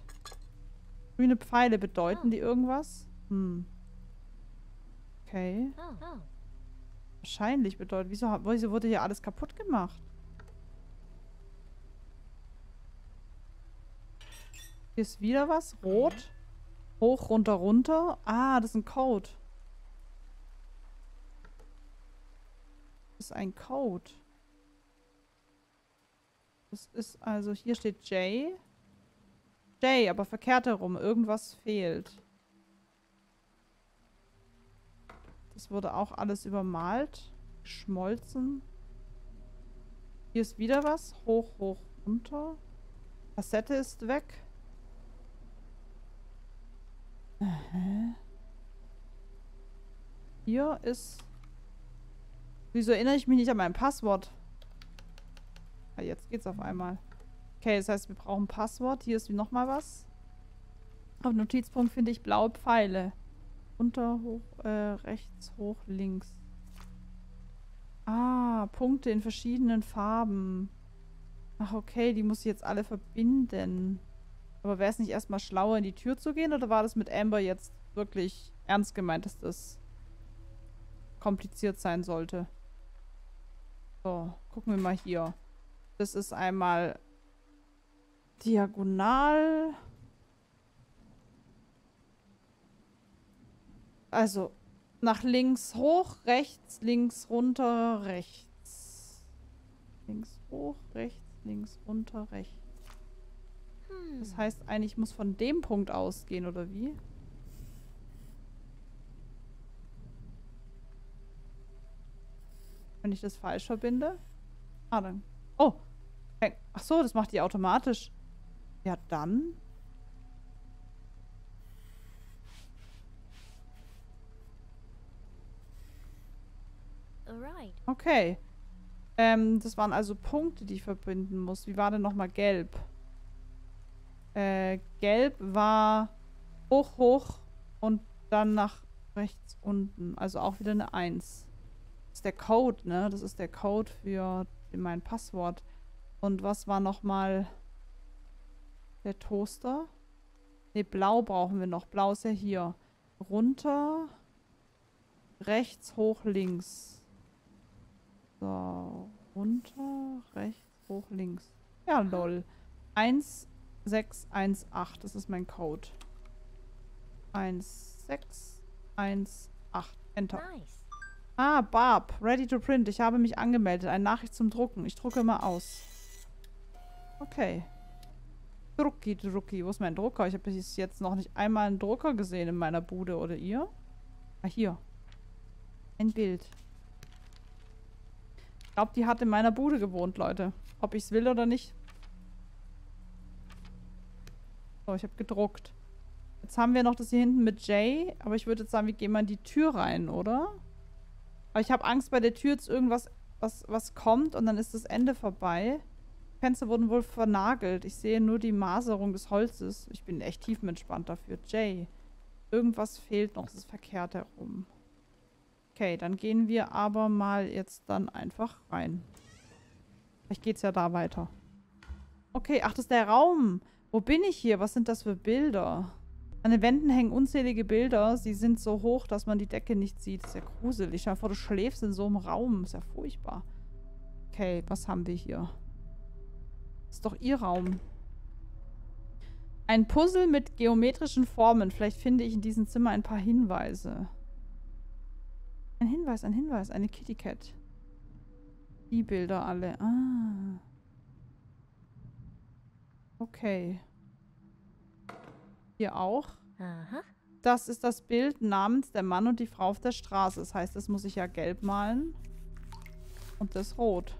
Grüne Pfeile, bedeuten die irgendwas? Hm. Okay. Wahrscheinlich bedeutet... Wieso, wieso wurde hier alles kaputt gemacht? Hier ist wieder was. Rot. Hoch, runter, runter. Ah, das ist ein Code. Das ist ein Code. Das ist also... Hier steht J. Jay, aber verkehrt herum. Irgendwas fehlt. Das wurde auch alles übermalt. Geschmolzen. Hier ist wieder was. Hoch, hoch, runter. Kassette ist weg. Aha. Hier ist... Wieso erinnere ich mich nicht an mein Passwort? Ah, jetzt geht's auf einmal. Okay, das heißt, wir brauchen ein Passwort. Hier ist nochmal was. Auf dem Notizpunkt finde ich blaue Pfeile. Unter, hoch, äh, rechts, hoch, links. Ah, Punkte in verschiedenen Farben. Ach, okay, die muss ich jetzt alle verbinden. Aber wäre es nicht erstmal schlauer, in die Tür zu gehen? Oder war das mit Amber jetzt wirklich ernst gemeint, dass das kompliziert sein sollte? So, gucken wir mal hier. Das ist einmal... Diagonal. Also nach links hoch, rechts, links runter, rechts. Links hoch, rechts, links runter, rechts. Hm. Das heißt eigentlich, ich muss von dem Punkt ausgehen, oder wie? Wenn ich das falsch verbinde? Ah, dann. Oh! Ach so, das macht die automatisch. Ja, dann. Okay. Ähm, das waren also Punkte, die ich verbinden muss. Wie war denn nochmal gelb? Äh, gelb war hoch, hoch und dann nach rechts unten. Also auch wieder eine eins. Das ist der Code, ne? Das ist der Code für mein Passwort. Und was war nochmal... Der Toaster. Ne, blau brauchen wir noch. Blau ist ja hier. Runter. Rechts, hoch, links. So. Runter, rechts, hoch, links. Ja, lol. eins sechs eins acht. Das ist mein Code. eins sechs eins acht. Enter. Nice. Ah, Barb. Ready to print. Ich habe mich angemeldet. Eine Nachricht zum Drucken. Ich drucke mal aus. Okay. Drucki, Drucki. Wo ist mein Drucker? Ich habe bis jetzt noch nicht einmal einen Drucker gesehen in meiner Bude, oder ihr? Ah, hier. Ein Bild. Ich glaube, die hat in meiner Bude gewohnt, Leute. Ob ich es will oder nicht. So, ich habe gedruckt. Jetzt haben wir noch das hier hinten mit Jay. Aber ich würde jetzt sagen, wir gehen mal in die Tür rein, oder? Aber ich habe Angst, bei der Tür jetzt irgendwas was, was kommt und dann ist das Ende vorbei. Fenster wurden wohl vernagelt. Ich sehe nur die Maserung des Holzes. Ich bin echt tiefenentspannt dafür. Jay, irgendwas fehlt noch. Es ist verkehrt herum. Okay, dann gehen wir aber mal jetzt dann einfach rein. Vielleicht geht's ja da weiter. Okay, ach, das ist der Raum. Wo bin ich hier? Was sind das für Bilder? An den Wänden hängen unzählige Bilder. Sie sind so hoch, dass man die Decke nicht sieht. Das ist ja gruselig. Stell dir vor, du schläfst in so einem Raum. Das ist ja furchtbar. Okay, was haben wir hier? Das ist doch ihr Raum. Ein Puzzle mit geometrischen Formen. Vielleicht finde ich in diesem Zimmer ein paar Hinweise. Ein Hinweis, ein Hinweis. Eine Kitty Cat. Die Bilder alle. Ah. Okay. Hier auch. Aha. Das ist das Bild namens der Mann und die Frau auf der Straße. Das heißt, das muss ich ja gelb malen. Und das rot.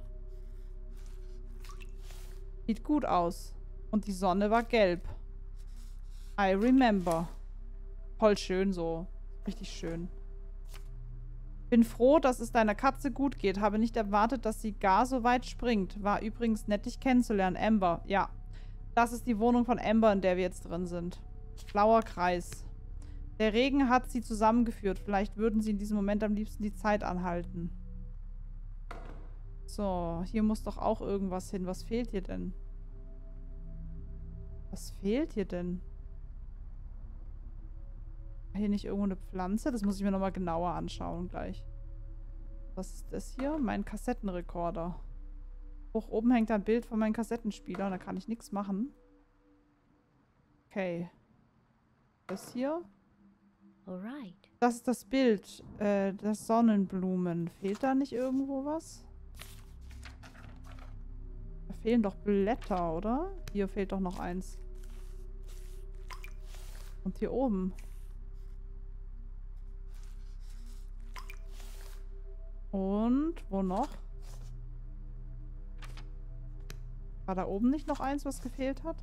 Sieht gut aus. Und die Sonne war gelb. I remember. Voll schön so. Richtig schön. Bin froh, dass es deiner Katze gut geht. Habe nicht erwartet, dass sie gar so weit springt. War übrigens nett, dich kennenzulernen. Amber. Ja. Das ist die Wohnung von Amber, in der wir jetzt drin sind. Blauer Kreis. Der Regen hat sie zusammengeführt. Vielleicht würden sie in diesem Moment am liebsten die Zeit anhalten. So, hier muss doch auch irgendwas hin. Was fehlt hier denn? Was fehlt hier denn? Hier nicht irgendwo eine Pflanze? Das muss ich mir nochmal genauer anschauen gleich. Was ist das hier? Mein Kassettenrekorder. Hoch oben hängt ein Bild von meinem Kassettenspieler und da kann ich nichts machen. Okay. Das hier. Das ist das Bild äh, der Sonnenblumen. Fehlt da nicht irgendwo was? Da fehlen doch Blätter, oder? Hier fehlt doch noch eins. Und hier oben. Und wo noch? War da oben nicht noch eins, was gefehlt hat?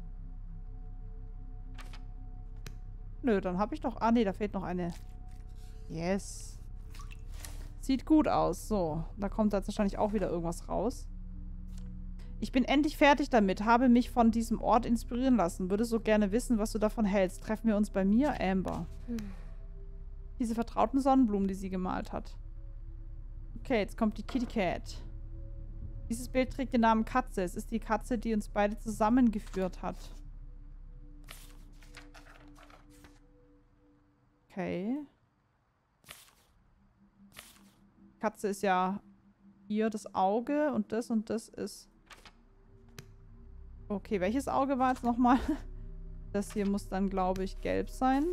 Nö, dann habe ich doch... Ah, nee, da fehlt noch eine. Yes. Sieht gut aus. So, da kommt jetzt wahrscheinlich auch wieder irgendwas raus. Ich bin endlich fertig damit. Habe mich von diesem Ort inspirieren lassen. Würde so gerne wissen, was du davon hältst. Treffen wir uns bei mir, Amber. Hm. Diese vertrauten Sonnenblumen, die sie gemalt hat. Okay, jetzt kommt die Kitty Cat. Dieses Bild trägt den Namen Katze. Es ist die Katze, die uns beide zusammengeführt hat. Okay. Katze ist ja hier das Auge und das und das ist... Okay, welches Auge war jetzt nochmal? Das hier muss dann, glaube ich, gelb sein.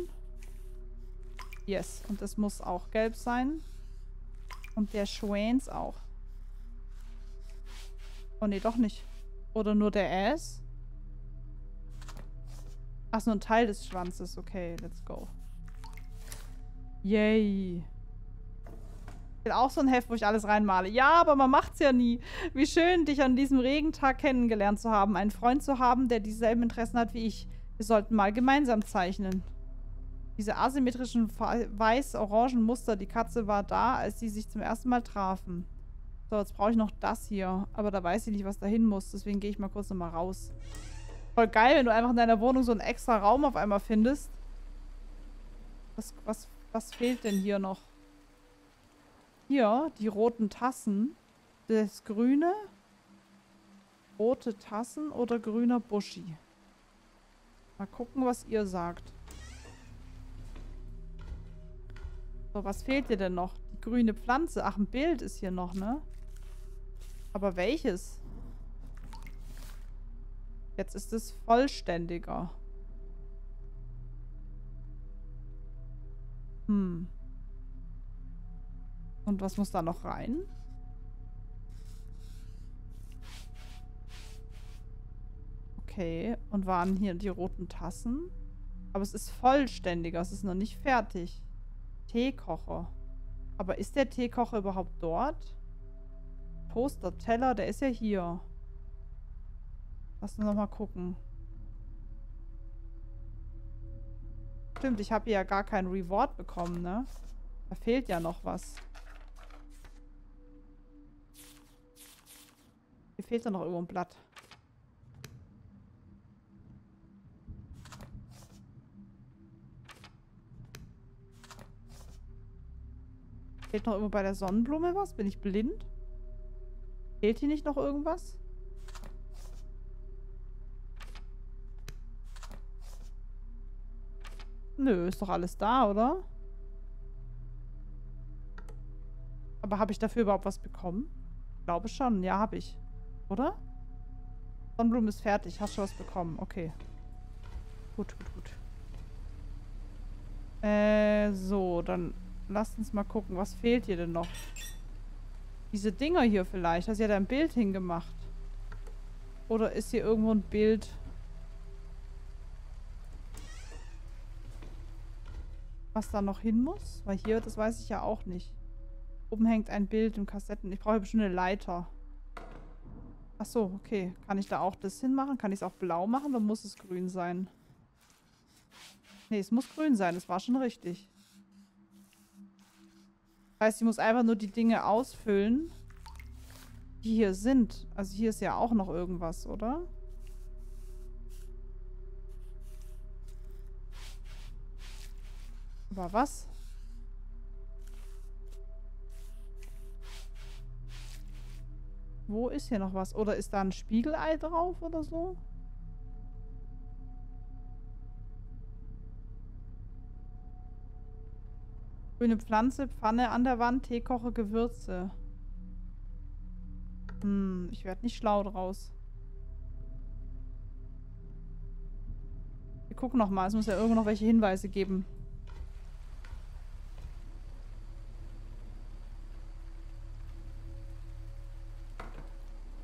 Yes, und das muss auch gelb sein. Und der Schwanz auch. Oh ne, doch nicht. Oder nur der Ass? Ach, so ein Teil des Schwanzes. Okay, let's go. Yay. Ich will auch so ein Heft, wo ich alles reinmale. Ja, aber man macht's ja nie. Wie schön, dich an diesem Regentag kennengelernt zu haben. Einen Freund zu haben, der dieselben Interessen hat wie ich. Wir sollten mal gemeinsam zeichnen. Diese asymmetrischen weiß-orangen Muster. Die Katze war da, als sie sich zum ersten Mal trafen. So, jetzt brauche ich noch das hier. Aber da weiß ich nicht, was da hin muss. Deswegen gehe ich mal kurz nochmal raus. Voll geil, wenn du einfach in deiner Wohnung so einen extra Raum auf einmal findest. Was, was, was fehlt denn hier noch? Hier, die roten Tassen. Das grüne. Rote Tassen oder grüner Buschi. Mal gucken, was ihr sagt. So, was fehlt dir denn noch? Die grüne Pflanze. Ach, ein Bild ist hier noch, ne? Aber welches? Jetzt ist es vollständiger. Hm. Und was muss da noch rein? Okay. Und waren hier die roten Tassen? Aber es ist vollständiger. Es ist noch nicht fertig. Teekocher. Aber ist der Teekocher überhaupt dort? Toaster, Teller, der ist ja hier. Lass uns nochmal gucken. Stimmt, ich habe ja gar keinen Reward bekommen, ne? Da fehlt ja noch was. Hier fehlt ja noch irgendwo ein Blatt. Fehlt noch irgendwo bei der Sonnenblume was? Bin ich blind? Fehlt hier nicht noch irgendwas? Nö, ist doch alles da, oder? Aber habe ich dafür überhaupt was bekommen? Ich glaube schon. Ja, habe ich. Oder? Sonnenblume ist fertig. Hast schon was bekommen. Okay. Gut, gut, gut. Äh, so, dann lasst uns mal gucken. Was fehlt hier denn noch? Diese Dinger hier vielleicht. Hast du ja da ein Bild hingemacht. Oder ist hier irgendwo ein Bild... was da noch hin muss? Weil hier, das weiß ich ja auch nicht. Oben hängt ein Bild im Kassetten. Ich brauche bestimmt eine Leiter. Ach so, okay. Kann ich da auch das hinmachen? Kann ich es auch blau machen? Dann muss es grün sein. Nee, es muss grün sein. Das war schon richtig. Das heißt, ich muss einfach nur die Dinge ausfüllen, die hier sind. Also hier ist ja auch noch irgendwas, oder? Aber was? Wo ist hier noch was? Oder ist da ein Spiegelei drauf oder so? Grüne Pflanze, Pfanne an der Wand, Teekocher, Gewürze. Hm, ich werde nicht schlau draus. Wir gucken nochmal. Es muss ja irgendwo noch welche Hinweise geben.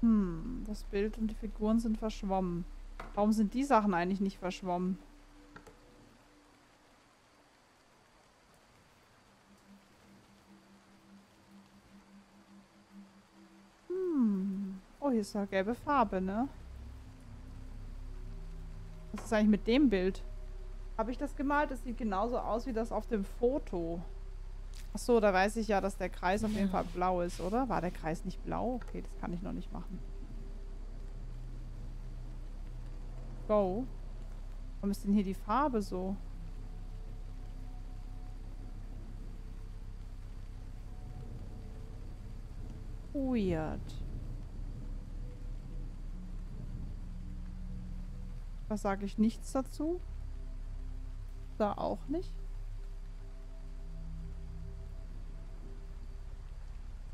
Hm, das Bild und die Figuren sind verschwommen. Warum sind die Sachen eigentlich nicht verschwommen? Hm. Oh, hier ist ja gelbe Farbe, ne? Was ist eigentlich mit dem Bild? Habe ich das gemalt? Das sieht genauso aus wie das auf dem Foto. Achso, da weiß ich ja, dass der Kreis auf jeden Fall blau ist, oder? War der Kreis nicht blau? Okay, das kann ich noch nicht machen. Go. Warum ist denn hier die Farbe so? Weird. Was sage ich? Nichts dazu? Da auch nicht?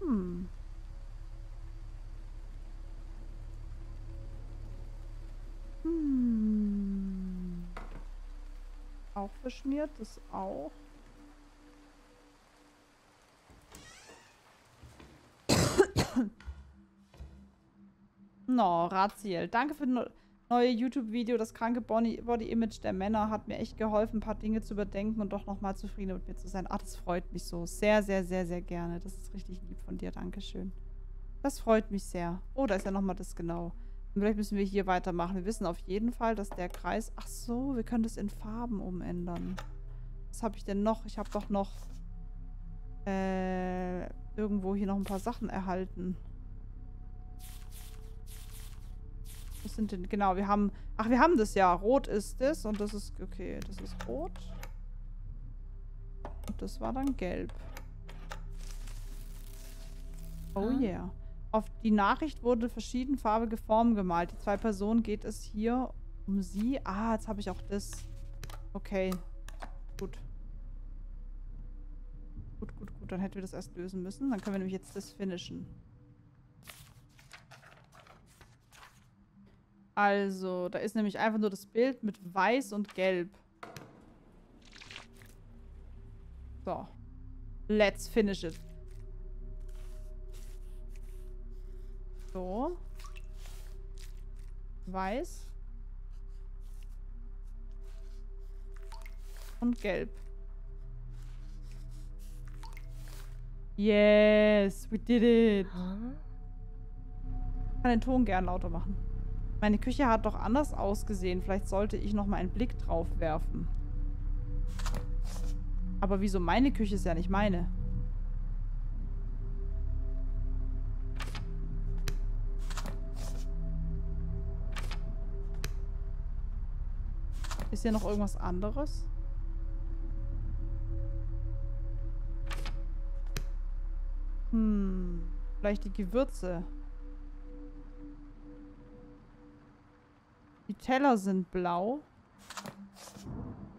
Hm. Hm. Auch verschmiert, das auch. No, Raziel. Danke für das neue YouTube-Video. Das kranke Body-Image der Männer hat mir echt geholfen, ein paar Dinge zu überdenken und doch nochmal zufrieden mit mir zu sein. Ach, das freut mich so. Sehr, sehr, sehr, sehr gerne. Das ist richtig lieb von dir. Dankeschön. Das freut mich sehr. Oh, da ist ja nochmal das genau. Und vielleicht müssen wir hier weitermachen. Wir wissen auf jeden Fall, dass der Kreis... Ach so, wir können das in Farben umändern. Was habe ich denn noch? Ich habe doch noch... Äh, irgendwo hier noch ein paar Sachen erhalten. Was sind denn... Genau, wir haben... Ach, wir haben das ja. Rot ist das und das ist... Okay, das ist rot. Und das war dann gelb. Oh yeah. Auf die Nachricht wurde verschiedenfarbige Form gemalt. Die zwei Personen geht es hier um sie. Ah, jetzt habe ich auch das. Okay. Gut. Gut, gut, gut. Dann hätten wir das erst lösen müssen. Dann können wir nämlich jetzt das finishen. Also, da ist nämlich einfach nur das Bild mit Weiß und Gelb. So. Let's finish it. So. Weiß. Und Gelb. Yes, we did it. Ich kann den Ton gern lauter machen. Meine Küche hat doch anders ausgesehen. Vielleicht sollte ich noch mal einen Blick drauf werfen. Aber wieso meine Küche ist ja nicht meine? Ist hier noch irgendwas anderes? Hm, vielleicht die Gewürze. Die Teller sind blau.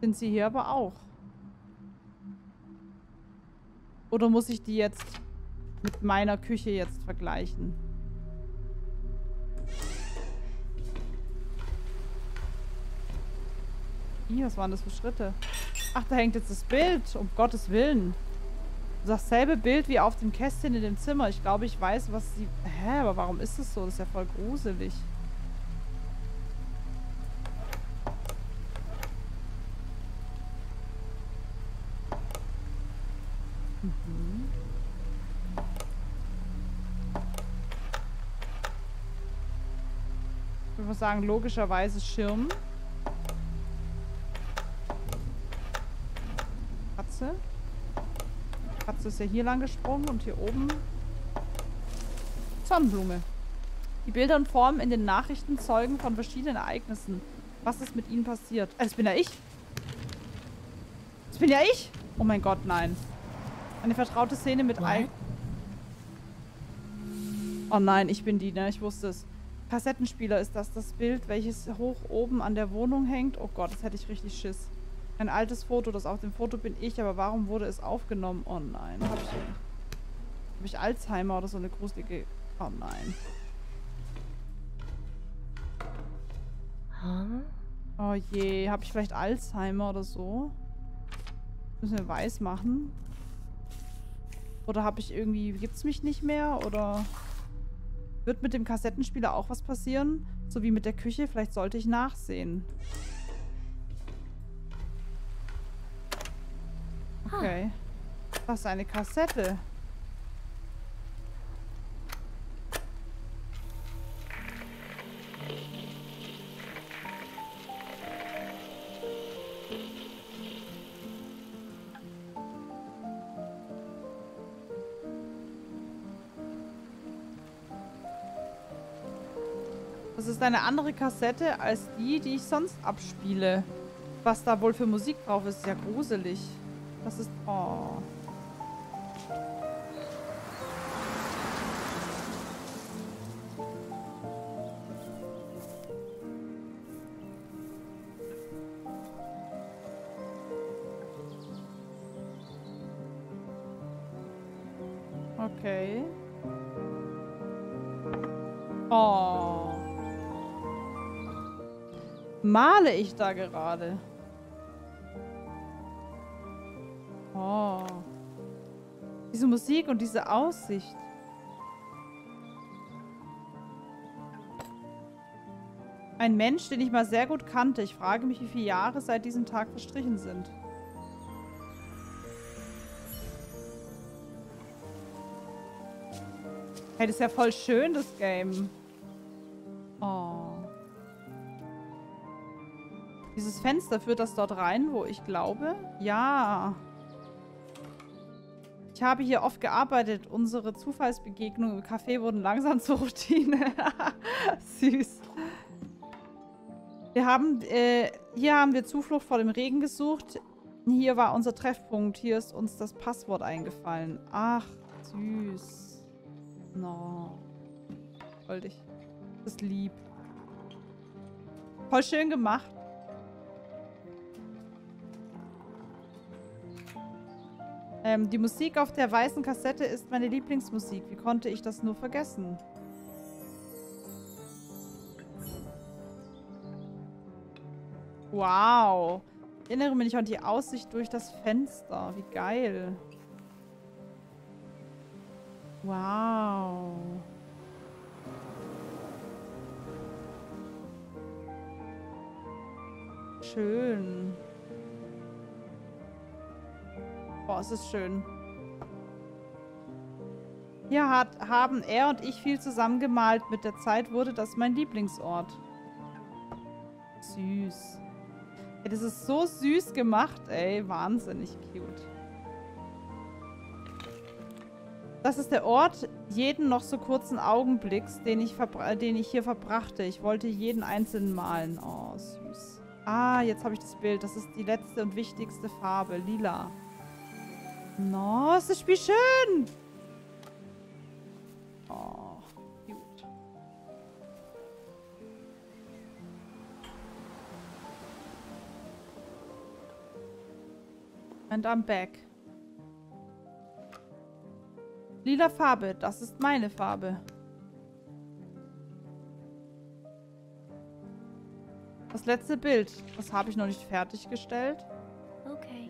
Sind sie hier aber auch? Oder muss ich die jetzt mit meiner Küche jetzt vergleichen? Ih, was waren das für Schritte? Ach, da hängt jetzt das Bild. Um Gottes Willen. Dasselbe Bild wie auf dem Kästchen in dem Zimmer. Ich glaube, ich weiß, was sie... Hä, aber warum ist das so? Das ist ja voll gruselig. Mhm. Ich würde mal sagen, logischerweise Schirm. Katze. Katze ist ja hier lang gesprungen und hier oben Sonnenblume. Die Bilder und Formen in den Nachrichten zeugen von verschiedenen Ereignissen. Was ist mit ihnen passiert? Das bin ja ich. Das bin ja ich. Oh mein Gott, nein. Eine vertraute Szene mit ein... Oh nein, ich bin die, ne? Ich wusste es. Kassettenspieler ist das. Das Bild, welches hoch oben an der Wohnung hängt. Oh Gott, das hätte ich richtig Schiss. Ein altes Foto, das auf dem Foto bin ich, aber warum wurde es aufgenommen? Oh nein, hab ich, hab ich Alzheimer oder so eine gruselige... Oh nein. Oh je, hab ich vielleicht Alzheimer oder so? Müssen wir weiß machen. Oder hab ich irgendwie... Gibt's mich nicht mehr? Oder... Wird mit dem Kassettenspieler auch was passieren? So wie mit der Küche? Vielleicht sollte ich nachsehen. Okay. Das ist eine Kassette. Das ist eine andere Kassette als die, die ich sonst abspiele. Was da wohl für Musik drauf ist, ist ja gruselig. Das ist... Oh. Okay. Oh. Male ich da gerade? Diese Musik und diese Aussicht. Ein Mensch, den ich mal sehr gut kannte. Ich frage mich, wie viele Jahre seit diesem Tag verstrichen sind. Hey, das ist ja voll schön, das Game. Oh. Dieses Fenster, führt das dort rein, wo ich glaube? Ja. Ich habe hier oft gearbeitet. Unsere Zufallsbegegnungen im Café wurden langsam zur Routine. Süß. Wir haben, äh, hier haben wir Zuflucht vor dem Regen gesucht. Hier war unser Treffpunkt. Hier ist uns das Passwort eingefallen. Ach, süß. No. Voll dich. Das ist lieb. Voll schön gemacht. Ähm, die Musik auf der weißen Kassette ist meine Lieblingsmusik. Wie konnte ich das nur vergessen? Wow. Ich erinnere mich an die Aussicht durch das Fenster. Wie geil. Wow. Schön. Boah, es ist schön. Hier hat, haben er und ich viel zusammen gemalt. Mit der Zeit wurde das mein Lieblingsort. Süß. Ey, das ist so süß gemacht, ey. Wahnsinnig cute. Das ist der Ort jeden noch so kurzen Augenblicks, den ich, den ich hier verbrachte. Ich wollte jeden einzelnen malen. Oh, süß. Ah, jetzt habe ich das Bild. Das ist die letzte und wichtigste Farbe. Lila. No, ist das Spiel schön. Oh, cute. And I'm back. Lila Farbe, das ist meine Farbe. Das letzte Bild, das habe ich noch nicht fertiggestellt. Okay.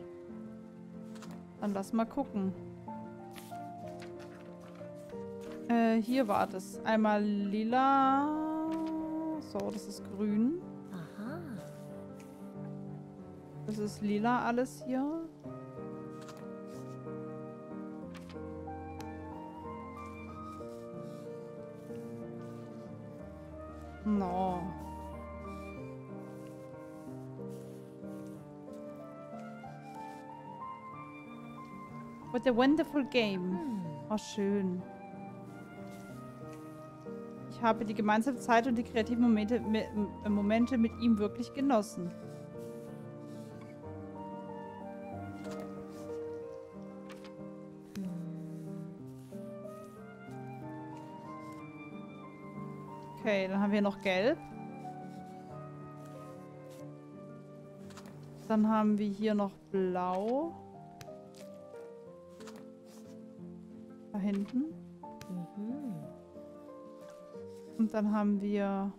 Dann lass mal gucken. Äh, hier war das. Einmal lila. So, das ist grün. Aha. Das ist lila alles hier. No. What a wonderful game. Oh, schön. Ich habe die gemeinsame Zeit und die kreativen Momente, Momente mit ihm wirklich genossen. Okay, dann haben wir noch gelb. Dann haben wir hier noch blau. Da hinten. Mhm. Und dann haben wir...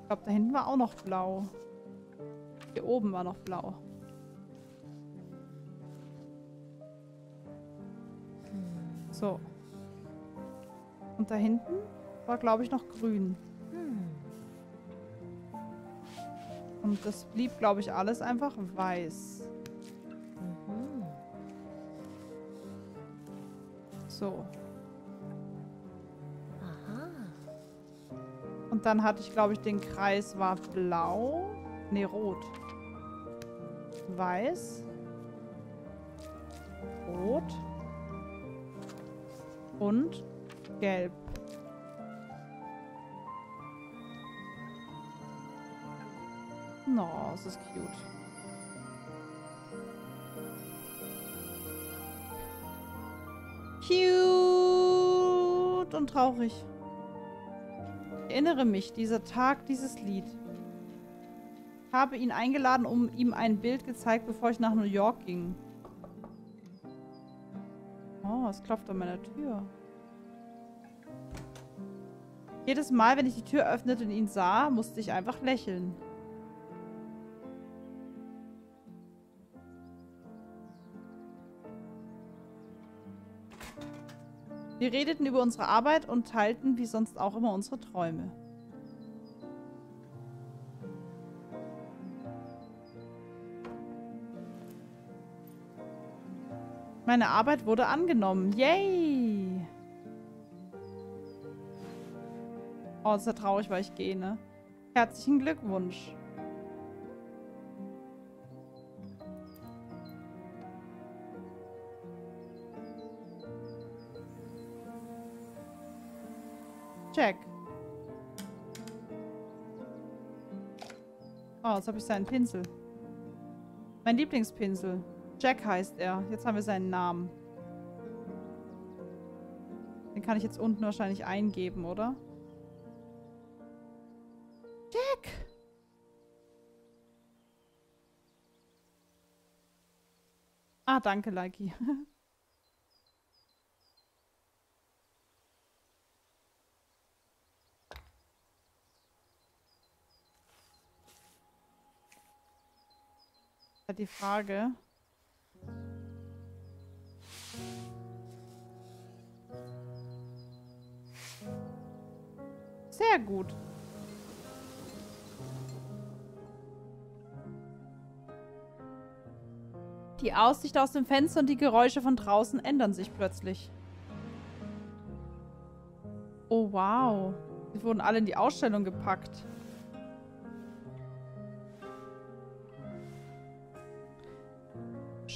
Ich glaube, da hinten war auch noch blau. Hier oben war noch blau. So. Und da hinten... war, glaube ich, noch grün. Hm. Und das blieb, glaube ich, alles einfach weiß. Mhm. So. Aha. Und dann hatte ich, glaube ich, den Kreis war blau. Ne, rot. Weiß. Rot. Und gelb. No, es ist cute. Cute und traurig. Ich erinnere mich, dieser Tag, dieses Lied. Ich habe ihn eingeladen, um ihm ein Bild gezeigt, bevor ich nach New York ging. Oh, es klopft an meiner Tür. Jedes Mal, wenn ich die Tür öffnete und ihn sah, musste ich einfach lächeln. Wir redeten über unsere Arbeit und teilten wie sonst auch immer unsere Träume. Meine Arbeit wurde angenommen. Yay! Oh, ist ja traurig, weil ich gehe, ne? Herzlichen Glückwunsch. Jack. Oh, jetzt habe ich seinen Pinsel. Mein Lieblingspinsel. Jack heißt er. Jetzt haben wir seinen Namen. Den kann ich jetzt unten wahrscheinlich eingeben, oder? Jack! Ah, danke, Likey. Die Frage. Sehr gut. Die Aussicht aus dem Fenster und die Geräusche von draußen ändern sich plötzlich. Oh, wow. Sie wurden alle in die Ausstellung gepackt.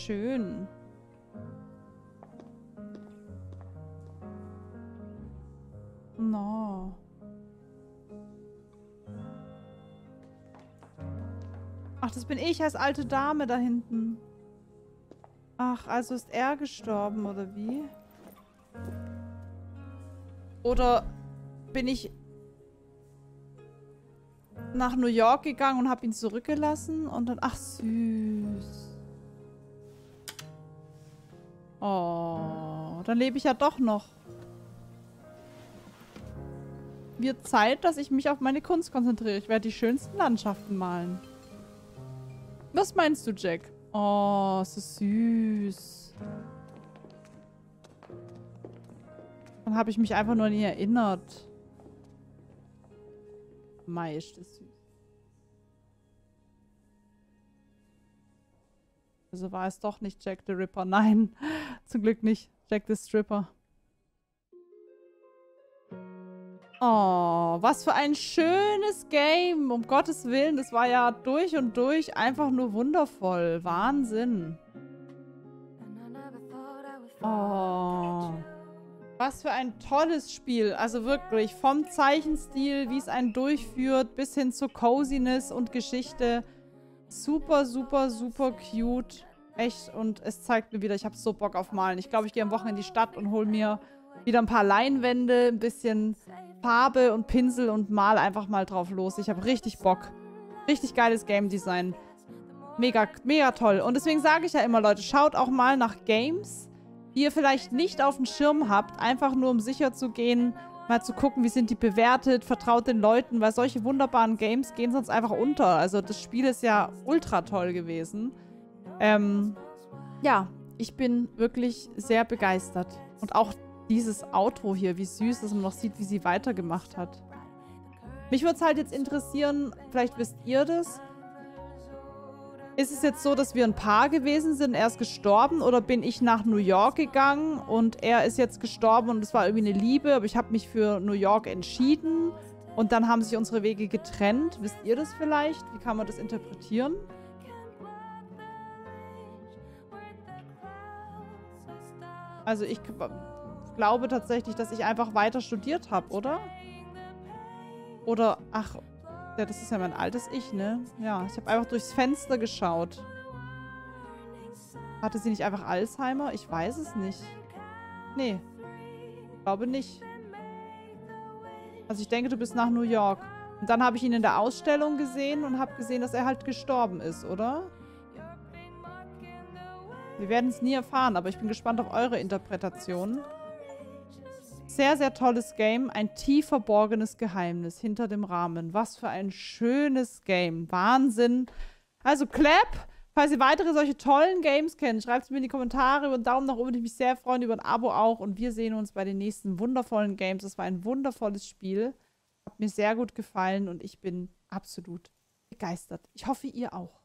schön. No. Ach, das bin ich als alte Dame da hinten. Ach, also ist er gestorben, oder wie? Oder bin ich nach New York gegangen und habe ihn zurückgelassen und dann... Ach, süß. Oh, dann lebe ich ja doch noch. Wird Zeit, dass ich mich auf meine Kunst konzentriere. Ich werde die schönsten Landschaften malen. Was meinst du, Jack? Oh, es ist süß. Dann habe ich mich einfach nur nie erinnert. Mei, ist das süß. Also war es doch nicht Jack the Ripper. Nein, zum Glück nicht. Jack the Stripper. Oh, was für ein schönes Game. Um Gottes Willen, das war ja durch und durch einfach nur wundervoll. Wahnsinn. Oh, was für ein tolles Spiel. Also wirklich, vom Zeichenstil, wie es einen durchführt, bis hin zu Coziness und Geschichte. Super, super, super cute. Echt, und es zeigt mir wieder, ich habe so Bock auf Malen. Ich glaube, ich gehe am Wochenende in die Stadt und hole mir wieder ein paar Leinwände, ein bisschen Farbe und Pinsel und mal einfach mal drauf los. Ich habe richtig Bock. Richtig geiles Game Design. Mega, mega toll. Und deswegen sage ich ja immer, Leute, schaut auch mal nach Games, die ihr vielleicht nicht auf dem Schirm habt. Einfach nur, um sicher zu gehen, mal zu gucken, wie sind die bewertet, vertraut den Leuten, weil solche wunderbaren Games gehen sonst einfach unter. Also das Spiel ist ja ultra toll gewesen. Ähm, ja, ich bin wirklich sehr begeistert. Und auch dieses Outro hier, wie süß, dass man noch sieht, wie sie weitergemacht hat. Mich würde es halt jetzt interessieren, vielleicht wisst ihr das. Ist es jetzt so, dass wir ein Paar gewesen sind, er ist gestorben, oder bin ich nach New York gegangen und er ist jetzt gestorben und es war irgendwie eine Liebe, aber ich habe mich für New York entschieden und dann haben sich unsere Wege getrennt. Wisst ihr das vielleicht? Wie kann man das interpretieren? Also ich... Ich glaube tatsächlich, dass ich einfach weiter studiert habe, oder? Oder, ach, ja, das ist ja mein altes Ich, ne? Ja, ich habe einfach durchs Fenster geschaut. Hatte sie nicht einfach Alzheimer? Ich weiß es nicht. Nee, ich glaube nicht. Also ich denke, du bist nach New York. Und dann habe ich ihn in der Ausstellung gesehen und habe gesehen, dass er halt gestorben ist, oder? Wir werden es nie erfahren, aber ich bin gespannt auf eure Interpretationen. Sehr, sehr tolles Game. Ein tief verborgenes Geheimnis hinter dem Rahmen. Was für ein schönes Game. Wahnsinn. Also clap. Falls ihr weitere solche tollen Games kennt, schreibt es mir in die Kommentare. Über einen Daumen nach oben würde ich mich sehr freuen. Über ein Abo auch. Und wir sehen uns bei den nächsten wundervollen Games. Das war ein wundervolles Spiel. Hat mir sehr gut gefallen und ich bin absolut begeistert. Ich hoffe, ihr auch.